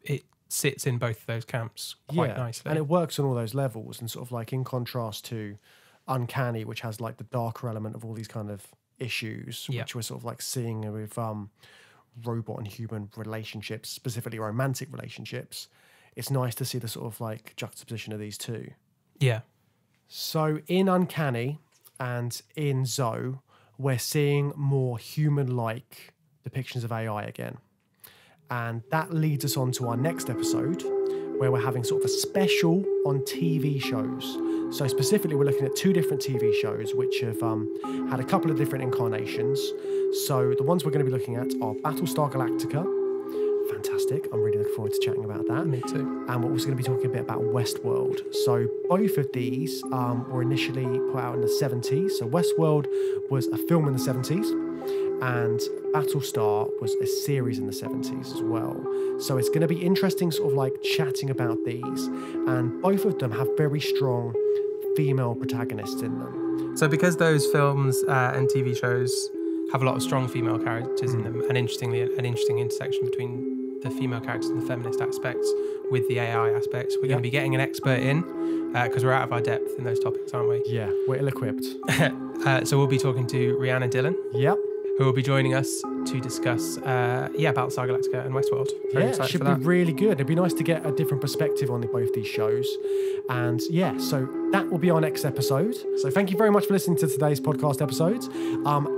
It sits in both of those camps quite nicely, and it works on all those levels, and sort of like in contrast to Uncanny, which has like the darker element of all these kind of issues, which we're sort of like seeing with robot and human relationships, specifically romantic relationships. It's nice to see the sort of like juxtaposition of these two. Yeah. So in Uncanny and in Zoe, we're seeing more human-like depictions of AI again. And that leads us on to our next episode, where we're having sort of a special on TV shows. So specifically, we're looking at two different TV shows which have had a couple of different incarnations. So the ones we're going to be looking at are Battlestar Galactica. Fantastic. I'm really looking forward to chatting about that. Me too. And we're also going to be talking a bit about Westworld. So both of these were initially put out in the 70s. So Westworld was a film in the 70s. And Battlestar was a series in the 70s as well. So it's going to be interesting sort of like chatting about these. And both of them have very strong female protagonists in them. So because those films and TV shows have a lot of strong female characters in them, and interestingly, an interesting intersection between the female characters and the feminist aspects with the AI aspects. We're going to be getting an expert in, because we're out of our depth in those topics, aren't we? Yeah, we're ill-equipped. So we'll be talking to Rhianna Dillon. Yep. Who will be joining us to discuss, Battlestar Galactica and Westworld. Very excited for that. Should be really good. It'd be nice to get a different perspective on both these shows. And yeah, so that will be our next episode. So thank you very much for listening to today's podcast episode.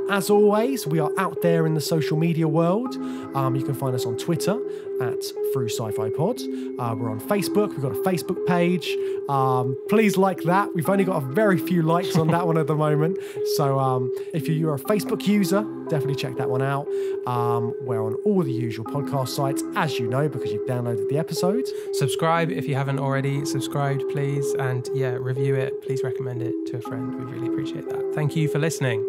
As always, we are out there in the social media world. You can find us on Twitter at Through Sci-Fi Pod. We're on Facebook. We've got a Facebook page. Please like that. We've only got a very few likes on that one at the moment. So if you're a Facebook user, definitely check that one out. We're on all the usual podcast sites, as you know, because you've downloaded the episode. Subscribe if you haven't already subscribed, please. And yeah, review it. Please recommend it to a friend. We really appreciate that. Thank you for listening.